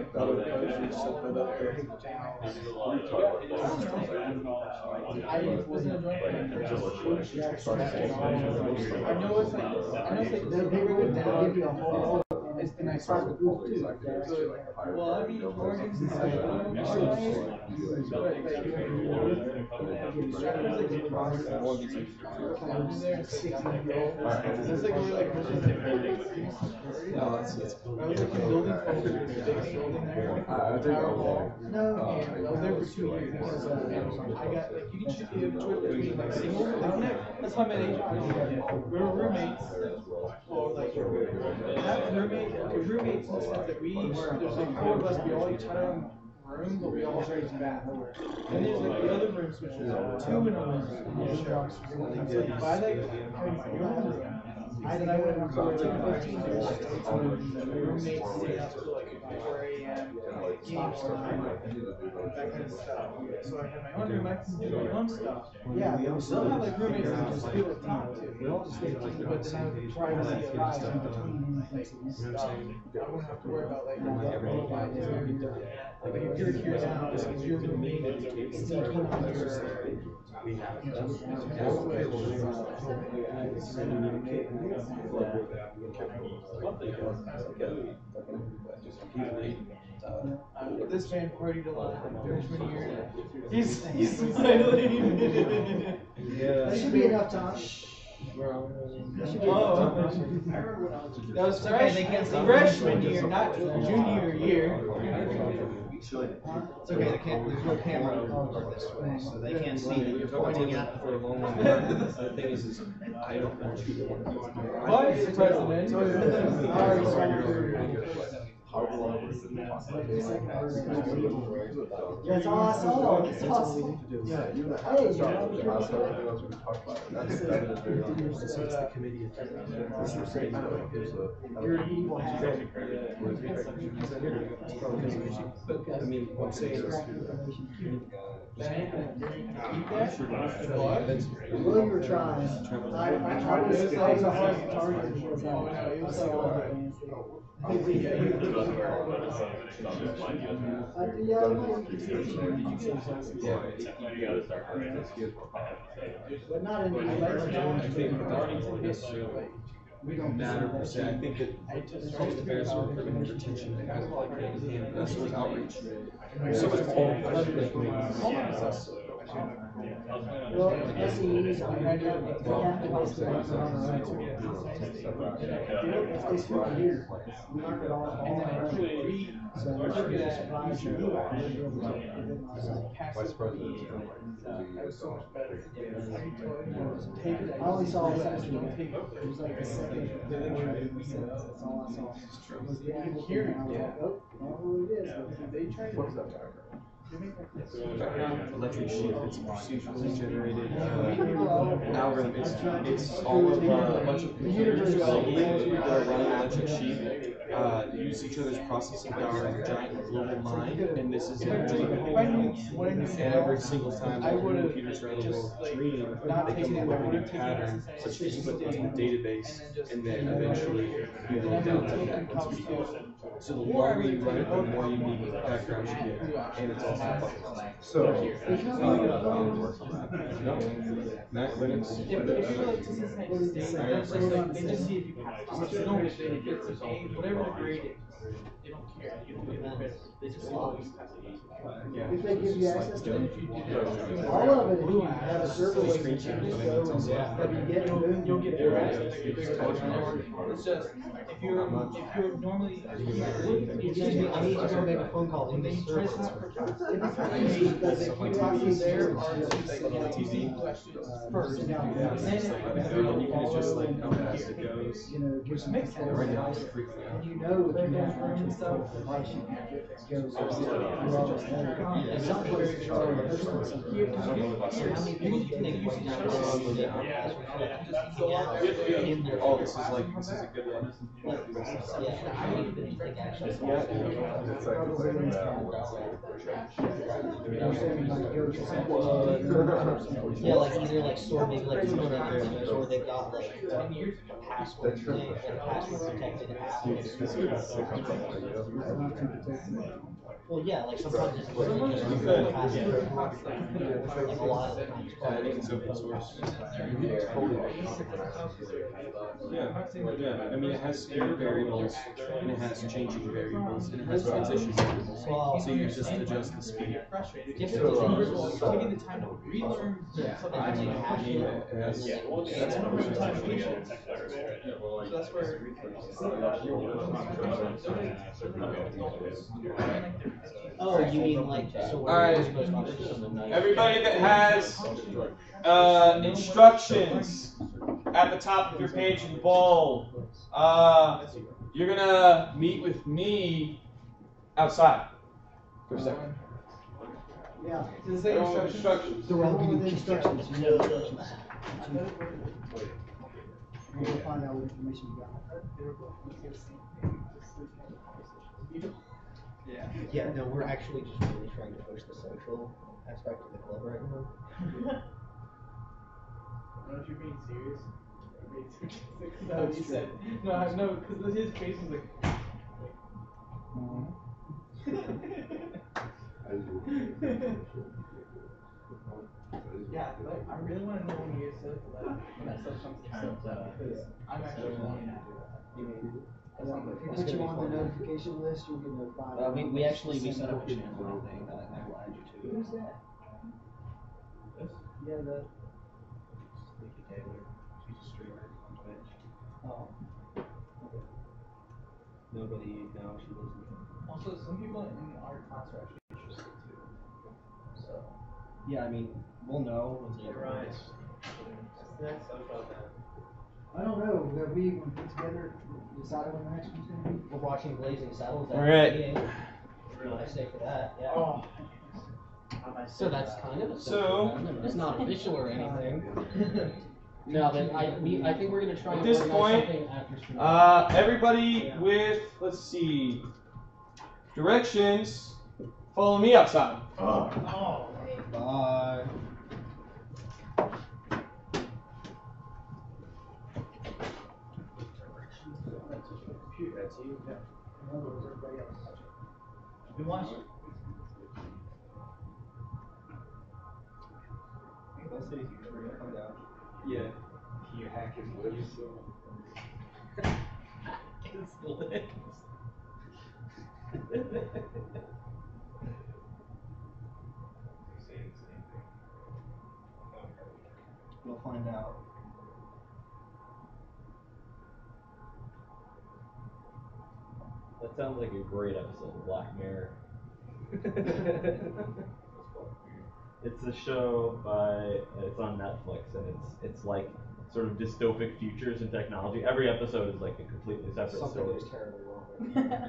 It's the nice part of well, I mean, organs and roommates in the sense that we, there's like four of us, we all each had our own room, but we all shared the bathroom. And there's like the other rooms, which is two in a room. So if I like, I went home for like 15 years, roommates stayed up to like 4 a.m., games, that kind of stuff. So I had my own room, I can do my own stuff. Yeah, we still have like roommates that just people to talk to. We all just but then I would try to see a in between stuff. I wouldn't have to worry about like, if you're here now, it's your roommate, it's still we have This man party a lot for 20 years. He's finally. Yeah. That should be enough time. Bro. That was freshman year, not junior year. It's okay, they can't move the camera over this way, so they can't see that you're pointing at for a long time. The thing is I don't want you to want to do it. Vice President! That's all I saw. That's awesome. Yeah, you have to start with the last one. That's what we talked about. That's the very honest. It's the committee of technology. I mean, what say is William or trying? I tried to say it's a hard target. We don't matter per se. I think that most of the sort of retention thing. I like that. That's sort of outreach. So it's all I only saw that. It was like the second. That's all I saw. They tried to. Electric sheep, it's procedurally generated algorithm. It's all of a bunch of computers globally that are running electric sheep, use each other's processing power as a giant global mind, and this is a dream. And every single time the computers run a little dream, they come up with a new pattern, such that you put it in the database, and then eventually you go down to that once we use it. So the longer you run it, the more unique background you get, and it's also fun. So, Mac Linux, whatever the grade is, they don't care. You don't get better. They just always have to use it. If they give you access to it, all of it, if you have a serverless system, you'll get their access. It's just, if you're normally, I need to go make a phone call. When they stress that for if there are TV first, then you can just like how fast it goes, which makes sense. Right now, it's freaking out. You know, they're doing stuff. Oh, this is a good one. Yeah, like either like sorting like or they've got like 10 years of password thing and password protected apps. Well, yeah, like sometimes it's really just like a lot of it. I think it's open source. Yeah, I mean, it has scalar variables, and it has changing variables, and it has transition variables. So you just adjust the speed. If it's taking the time to relearn something that you have to. That's where. Oh, you mean like that. All right. Everybody that has instructions at the top of your page in bold, you're going to meet with me outside for a second. Yeah. Does it say instructions? There will be instructions. You know the instructions. We're going to find out what information you got. Yeah. Yeah, no, we're actually just really trying to push the social aspect of the club right now. I don't know if you're being serious. No, you said. No, because his face is like. Yeah, like, I really want to know when you said that. When that stuff comes out. Because I'm actually wanting to do that. Put you on the notification list, you'll get notified. We set up a channel and everything that I wanted you to. Who's that? This? Yeah, the Sleepy Taylor. She's a streamer on Twitch. Oh. Okay. Nobody knows she lives in the Also, some people in our class are actually interested too. So. Yeah, I mean, we'll know when you get right. What's the next social event? I don't know. That we when put together decided what the next one's gonna be. We're watching Blazing Saddles. All right. Really nice day for that. Yeah. Oh. So that's kind of a social event. It's not official or anything. No, but I think we're gonna try. At this point, everybody with directions. Follow me outside. Oh. Bye. You watch it? That's easy. Come down. Yeah. You hack his lips. His lips. We'll find out. That sounds like a great episode of Black Mirror. It's a show it's on Netflix, and it's like sort of dystopic futures and technology. Every episode is like a completely separate story. Something terribly wrong.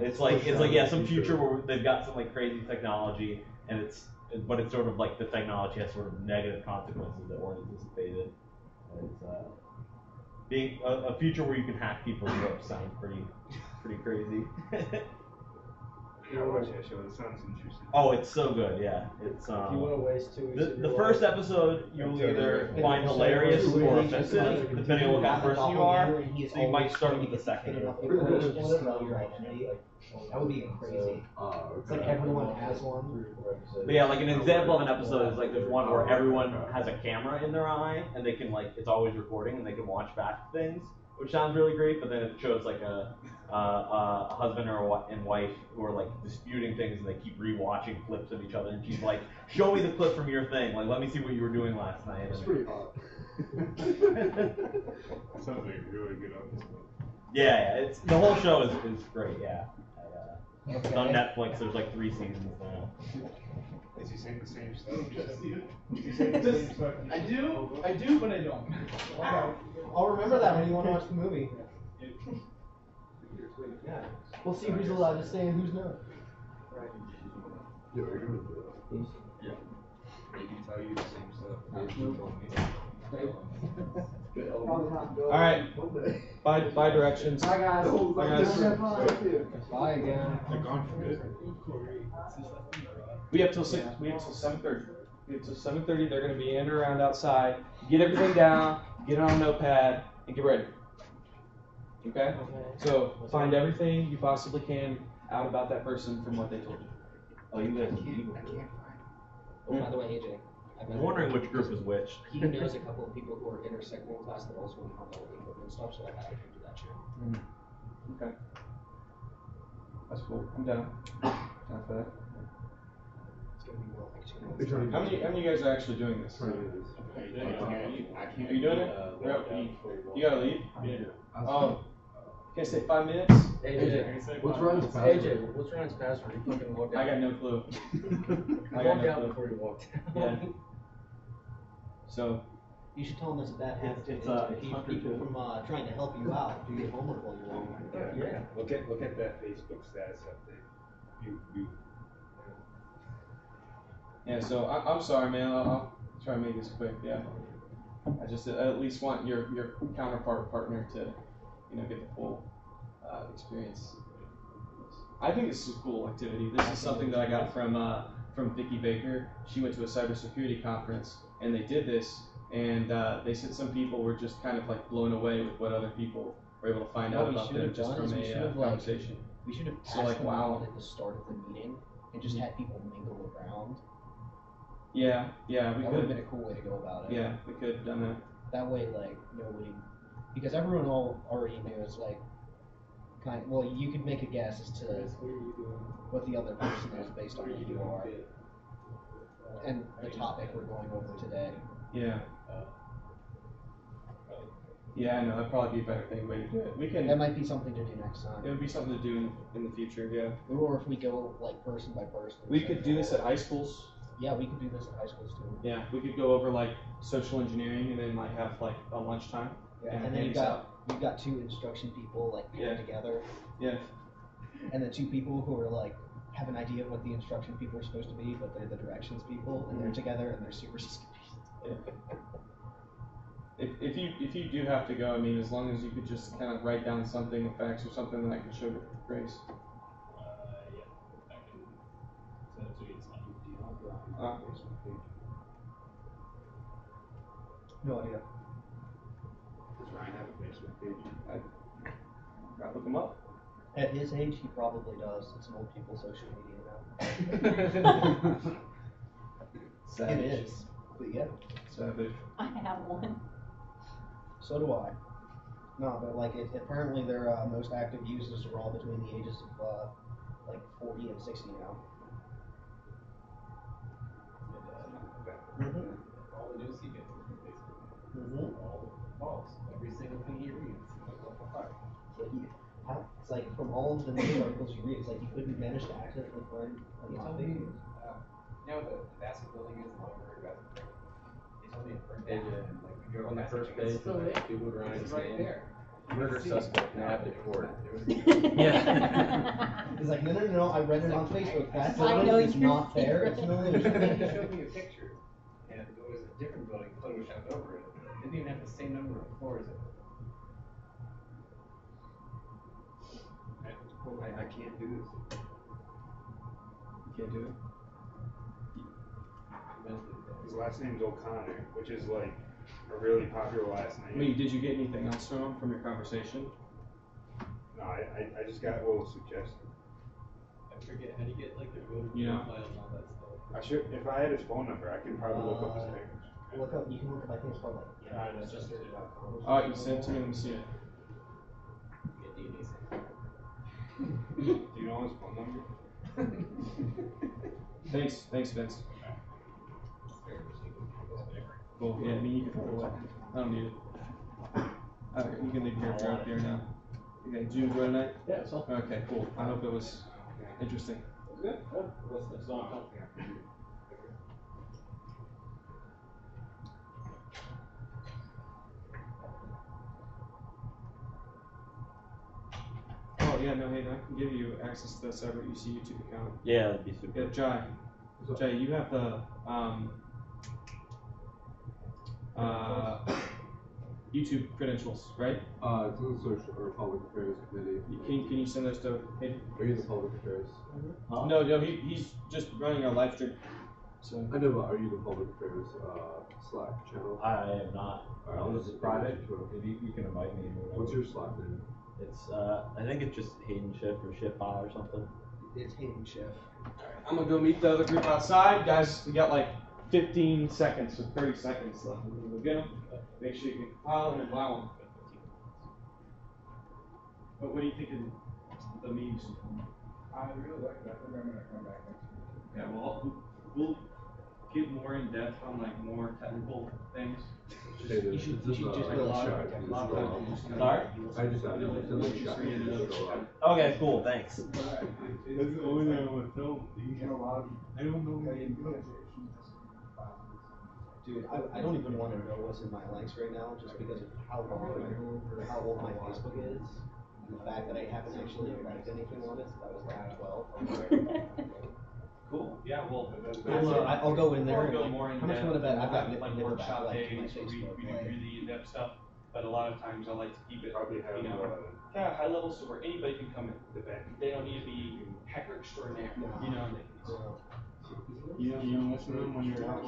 It's like some future where they've got some like crazy technology, and it's sort of like the technology has sort of negative consequences that weren't anticipated. And it's being a future where you can hack people's lips sounds pretty crazy. It sounds interesting. Oh, it's so good, yeah. It's if you want to waste 2 weeks the first episode you'll either find hilarious or offensive, depending on what kind of person you are. So you might start with the second. That would be crazy. It's like everyone has one. But yeah, like an example of an episode is like there's one where everyone has a camera in their eye and they can like it's always recording and they can watch back things. Which sounds really great, but then it shows like a husband and wife who are like disputing things, and they keep rewatching clips of each other. And she's like, "Show me the clip from your thing. Like, let me see what you were doing last night." It's pretty hot. Sounds like a really good episode. Yeah, it's the whole show is great. Yeah, it's on Netflix. There's like 3 seasons now. Is he saying the same stuff? I do, but I don't. Wow. I'll remember that when you want to watch the movie. Yeah. We'll see who's allowed to stay and who's not. Right. Yeah. They can tell you the same stuff. All right. Bye directions. Bye guys. Bye again. They're gone for good. We have till 6. Yeah. We have till 7:30. We have till 7:30. They're going to be in and around outside. Get everything down. Get it on a notepad and get ready. Okay. So find everything you possibly can out about that person from what they told you. Oh, you guys. I can't find. Oh, by the way, AJ. I'm wondering which group is which. He knows a couple of people who are intersecting class that also want to help with equipment stuff, so I gotta do that too. Okay. That's cool. I'm down. Down for that. How many of you guys are actually doing this? Are you doing it? You gotta leave? Yeah. Can I say 5 minutes? AJ. What's Ryan's password? AJ, what's Ryan's password? You fucking walked out. I got no clue. I walked out before you walked out. Yeah. So. You should tell him that's a bad habit. It keeps people from trying to help you out. Do your homework while you're walking out. Yeah. Look at that Facebook status update. You. Yeah, so I'm sorry, man. I'll try and make this quick. Yeah, I just at least want your partner to, get the full experience. I think this is a cool activity. This is something that I got from Vicky Baker. She went to a cybersecurity conference and they did this, and they said some people were just kind of like blown away with what other people were able to find out about them just from a conversation. We should have passed them out at the start of the meeting and just had people mingle around. Yeah, we could. That would have been a cool way to go about it. Yeah, we could have done that. That way, like, nobody... Because everyone already knew it's like, kind of, well, you could make a guess as to what the other person is based on who you are and the topic we're going over today. Yeah. Yeah, I know, that'd probably be a better thing way to do it. We can. That might be something to do next time. It would be something to do in the future, yeah. Or if we go like person by person. We could do this at high schools. Yeah, we could do this at high schools too. Yeah, we could go over like social engineering and then like have like a lunchtime. Yeah, and then you've got two instruction people like paired together. Yeah. And the two people who are like have an idea of what the instruction people are supposed to be, but they're the directions people, and they're together and they're super suspicious. If you do have to go, I mean, as long as you could just kind of write down something, a fax or something that I could show Grace. Yeah, I can send it to you. It's not no idea. Does Ryan have a Facebook page? I look him up. At his age, he probably does. It's an old people's social media now. Savage. It is. But yeah. Savage. I have one. So do I. No, but like it, apparently their most active users are all between the ages of like 40 and 60 now. All the news he gets is from Facebook. All the blogs, every single thing he reads. It's like from all of the news articles you read, it's like you couldn't manage to actively find a topic. You know, the massive building is not worried about the thing. It's only a first page. Like, you go on the first page, it's right there. Murder suspect nabbed at court. Yeah. He's like, no, I read it on Facebook. That's not fair. It's an illusion. He showed me a picture, and it was a different building photoshopped over it. It didn't even have the same number of floors in it. I can't do this. You can't do it? His last name's O'Connor, which is like a really popular last name. I mean, did you get anything else from your conversation? No, I just got a little suggestion. I forget, how do you get like the voter profile and all that stuff? I should, if I had his phone number, I could probably look up his name. You can look up, I think it's probably like, oh, you sent to me, let me see it. You get DNA sample. Do you know his phone number? Thanks, Vince. Cool. Yeah, I mean, you can throw it away. I don't need it. Alright, you can leave here if you're up here now. Okay, did you enjoy tonight? Yeah, it's all. Okay, cool. I hope it was interesting. Good. That's all. Oh, yeah, no, Hayden, I can give you access to the Cyber@UC YouTube account. Yeah, that'd be super. Yeah, Jai, you have the, YouTube credentials, right? It's on the Social or Public Affairs Committee. Can you send those to Hayden? Are you the Public Affairs? No, he's just running our live stream. So I know, but are you the Public Affairs Slack channel? I am not. All right, this is private. You can invite me. What's your Slack name? It's I think it's just Hayden Schiff or Shifbot or something. It's Hayden Schiff. All right, I'm gonna go meet the other group outside, guys. We got like 15 seconds or 30 seconds left. We're going to get them. Make sure you can compile them and allow them. But what do you think of the memes? I really like that. I think I'm going to come back next week. Yeah, we'll get more in depth on like more technical things. You should just go live. I just have to. Okay, cool. Thanks. That's the only thing I want to film. You can get a lot of. I don't know how you do it. Dude, I don't even want to know what's in my likes right now just because of how long or how old my Facebook is. And the fact that I haven't actually liked anything on it since I was like 12. Cool. Yeah, well, I'll go in there. Go more in how much you want to bet? I've got like workshop days. We do really in-depth stuff, but a lot of times I like to keep it high level, so where anybody can come in. They don't need to be hacker extraordinaire. You don't listen to them when you're out.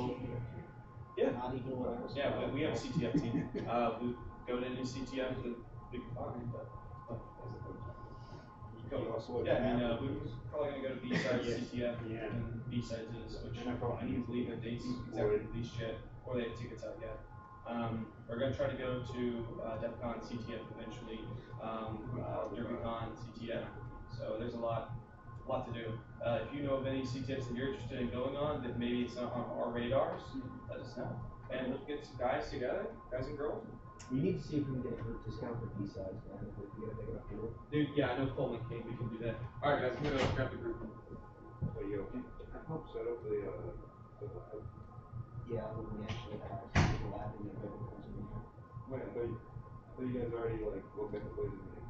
Yeah. Not even what I was we have a CTF team. We go to any CTF that we can find, but you go. Yeah, I mean, we're probably going to go to B-Sides CTF, and B-Sides is, which I need to leave their dates, exactly, release yet, or they have tickets out yet. We're going to try to go to DEF CON CTF eventually, DerbyCon CTF. So there's a lot to do. If you know of any CTFs that you're interested in going on that maybe it's not on our radars, let us know. And let's get some guys together, guys and girls. We need to see if we can get a discount for B-sides, man. If we get a big enough group. Dude, yeah, I know Coleman came. We can do that. All right, guys, I'm going to grab the group. Are you okay? I hope so. Hopefully, the lab. Yeah, we actually have the lab in the other ones in here. Wait, I thought you guys already, like, looked at the places in there.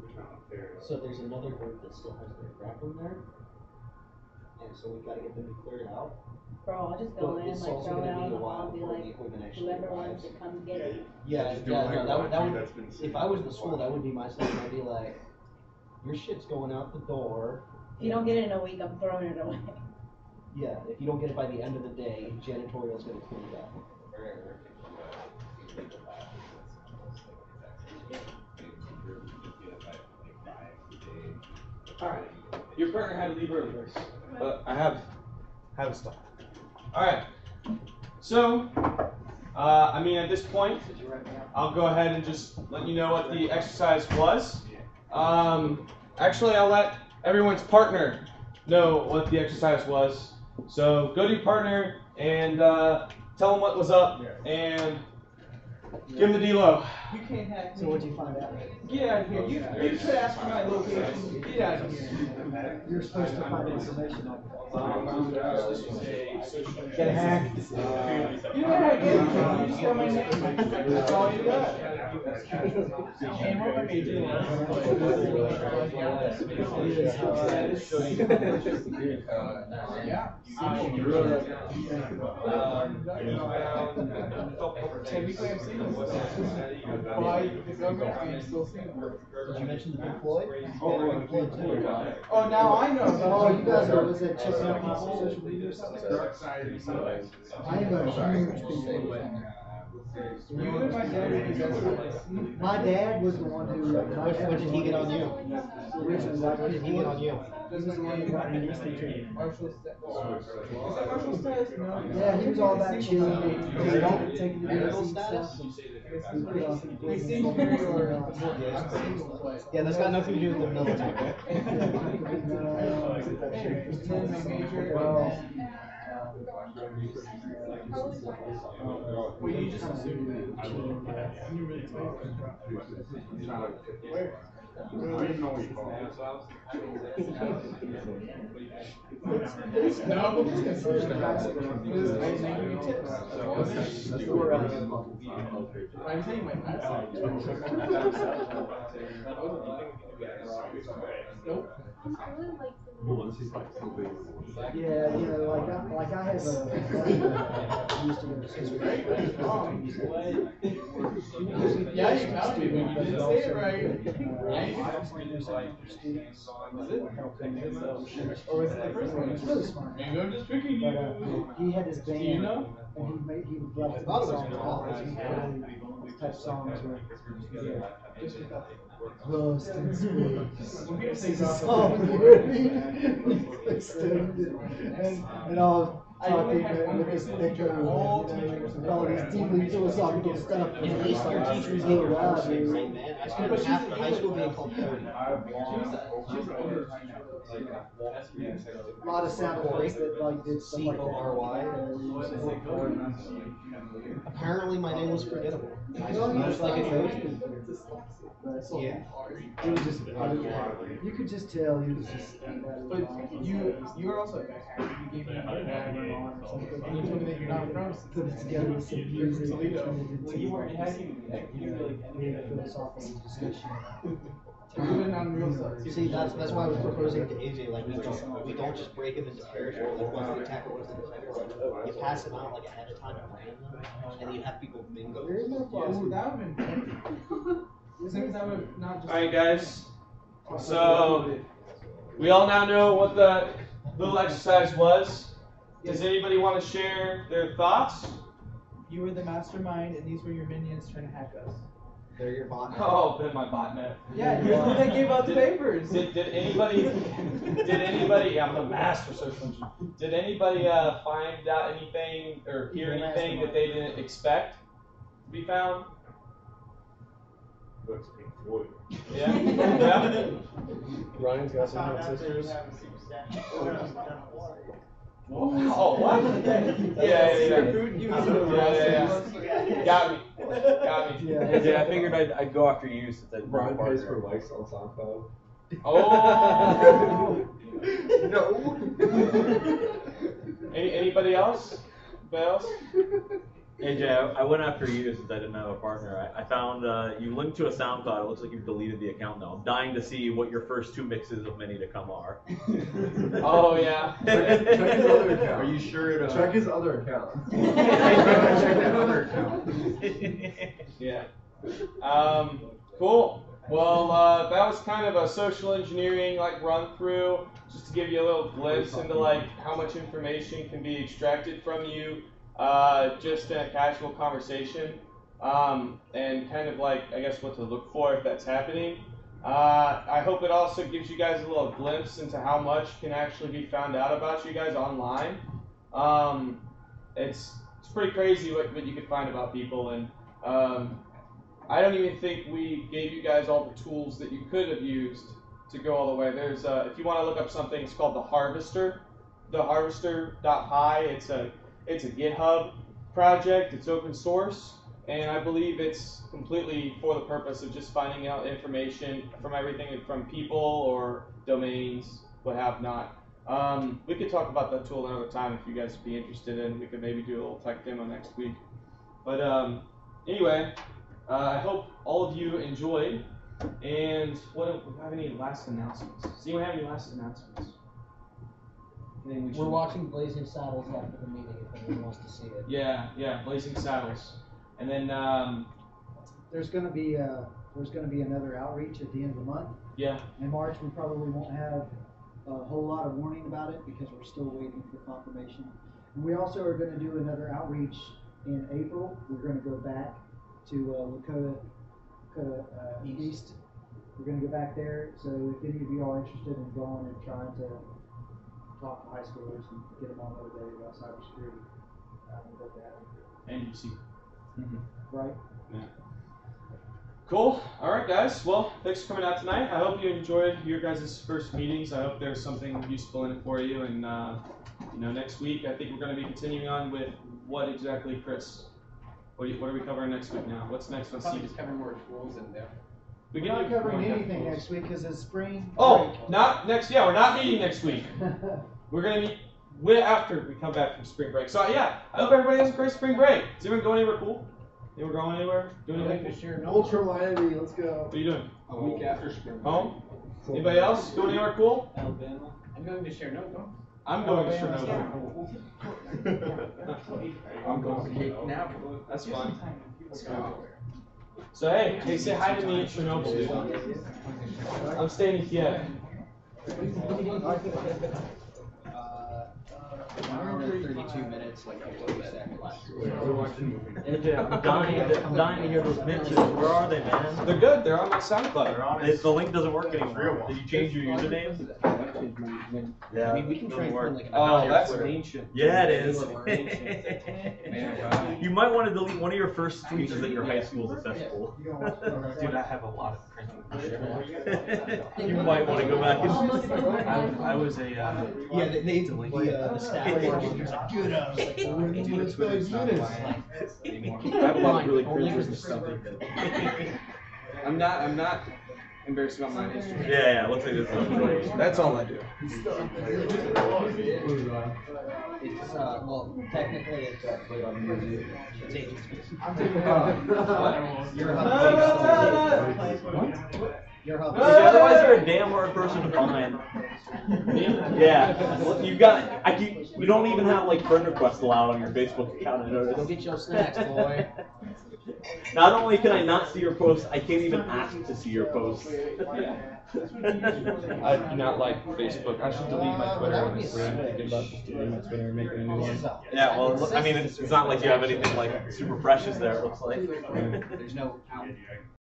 Which are not fair. So there's another group that still has their crap in there. And so we've got to get them to clear it out. Bro, I'll just go in, like, throw it out, I'll be like, whoever wants to come get it. Yeah, if I was the school, that would be my stuff. I'd be like, your shit's going out the door. If you don't get it in a week, I'm throwing it away. Yeah, if you don't get it by the end of the day, janitorial's going to clean it up. All right, your partner had to leave early. I have stuff. All right, so I mean at this point, I'll go ahead and just let you know what the exercise was. Actually, I'll let everyone's partner know what the exercise was. So go to your partner and tell them what was up and give them the D-Lo. You can't hack me. So what'd you find out? Get out of here. You should ask for my location. Get out of here. You're supposed to find information on get hacked. You know how I get it. You just got my name. That's all you got. Came over me, didn't I? Did you mention the Big Floyd? Oh, now I know. Oh, you guys are was that checking out my social media or something? I am a huge Big Floyd fan. My dad was the one who. What did he get on you? What did he get on you? Martial status? Yeah, he was all about chilling. Don't take the medical status. Yeah, that's got nothing to do with the military. Well, you just assume that. I love that. You really talk. It's not like where? I have a used to understand. Yeah, you found me, but you didn't say it right. He had his band, you know? And he would love to touch songs Lost in space. And all talking with his picture and all these deeply philosophical stuff. At least your teachers hate around me. I spent half the high school being called Cody. A lot of satellites that like did C-O-R-Y. Apparently my name was forgettable. I was like a Trojan. Yeah. You could just tell he was just. But you were also a backpacker. You gave me a bag or something. And you told me that you're not from. Put it together with some music. Well, you weren't. How do you really ended a philosophical discussion? See, that's why I was proposing to AJ, like, we don't just break them into pairs, or like, once we tackle what's in the pairs, you pass them out, like, ahead of time, and then you have people bingo. Alright, guys, so, we all now know what the little exercise was. Does anybody want to share their thoughts? You were the mastermind, and these were your minions trying to hack us. They're your botnet. Oh, they're my botnet. Yeah, usually they gave out the papers. Did anybody? I'm the master social engineer. Did anybody find out anything or hear anything that they didn't expect to be found? Looks Pink Floyd. Yeah. Yeah. Ryan's got some hot sisters. Oh, what? Yeah. Got me. Yeah, I figured I'd go after you since I brought Ryan for likes on SoundCloud. Oh. No. Anybody else? Anybody else? AJ, I went after you since I didn't have a partner. I found you linked to a SoundCloud. It looks like you've deleted the account now. I'm dying to see what your first two mixes of many to come are. Oh, yeah. Check his other account. Are you sure it check his other account. Check that other account. Yeah. Cool. Well, that was kind of a social engineering run through, just to give you a little glimpse into how much information can be extracted from you. Just in a casual conversation, and kind of I guess what to look for if that's happening. I hope it also gives you guys a little glimpse into how much can actually be found out about you guys online. It's pretty crazy what you can find about people, and I don't even think we gave you guys all the tools that you could have used to go all the way. There's if you want to look up something, it's called the Harvester, theharvester.py. It's a GitHub project, it's open source, and I believe it's completely for the purpose of just finding out information from everything from people or domains, what have not. We could talk about that tool another time if you guys would be interested in. We could maybe do a little tech demo next week. But anyway, I hope all of you enjoyed. And do we have any last announcements? Does anyone have any last announcements? We're watching Blazing Saddles after the meeting if anyone wants to see it. Yeah, Blazing Saddles. And then there's going to be another outreach at the end of the month. Yeah. In March, we probably won't have a whole lot of warning about it because we're still waiting for confirmation. And we also are going to do another outreach in April. We're going to go back to Lakota East. We're going to go back there. So if any of you are interested in going and trying to talk to high schoolers and get them all motivated about cybersecurity. And UC. Right? Yeah. Cool. All right, guys. Well, thanks for coming out tonight. I hope you enjoyed your guys' first meetings. I hope there's something useful in it for you. And next week, I think we're going to be continuing on with what exactly, Chris? What are we covering next week now? What's next on C? Just covering more tools and depth. We're not covering anything next week because it's spring. Oh, not next. Yeah, we're not meeting next week. We're going to meet after we come back from spring break. So, yeah, I hope everybody has a great spring break. Is everyone going anywhere cool? Anyone going anywhere? Doing anything this year? Ultra Miami, let's go. What are you doing? A week after spring break. Home? Anybody else? Going anywhere cool? Alabama. I'm going to Chernobyl. I'm going to Chernobyl. I'm going to Cape Canaveral. That's fun. Let's go. So hey, say hi to me at Chernobyl, dude. I'm staying in Kiev. An hour and 32 minutes, like a little bit after last year. We're watching a movie. I'm dying to hear those mentions. Where are they, man? They're good. They're on my SoundCloud. The link doesn't work anymore. Did you change your username? Yeah. I mean, we can try like an hour. Oh, that's ancient. Yeah, it is. You might want to delete one of your first tweets that your high school's accessible. Dude, I have a lot of cringe. You might want to go back. I was a. Yeah, they need to delete. The staff was like, dude, I was like, dude, Twitter's not buying this anymore. I've bought really cringe with something. I'm not embarrassed about my history. Yeah, looks like this is that's all I do. It's, well, technically it's actually on YouTube. It's agencies. I'm taking What? Otherwise, you're a damn hard person to find. Yeah, well, you got. You don't even have friend requests allowed on your Facebook account. I noticed. Go get your snacks, boy. Not only can I not see your posts, I can't even ask to see your posts. Yeah. I do not like Facebook. I should delete my Twitter. Yeah, well, I mean, it's not like you have anything super precious there. It looks like. There's no.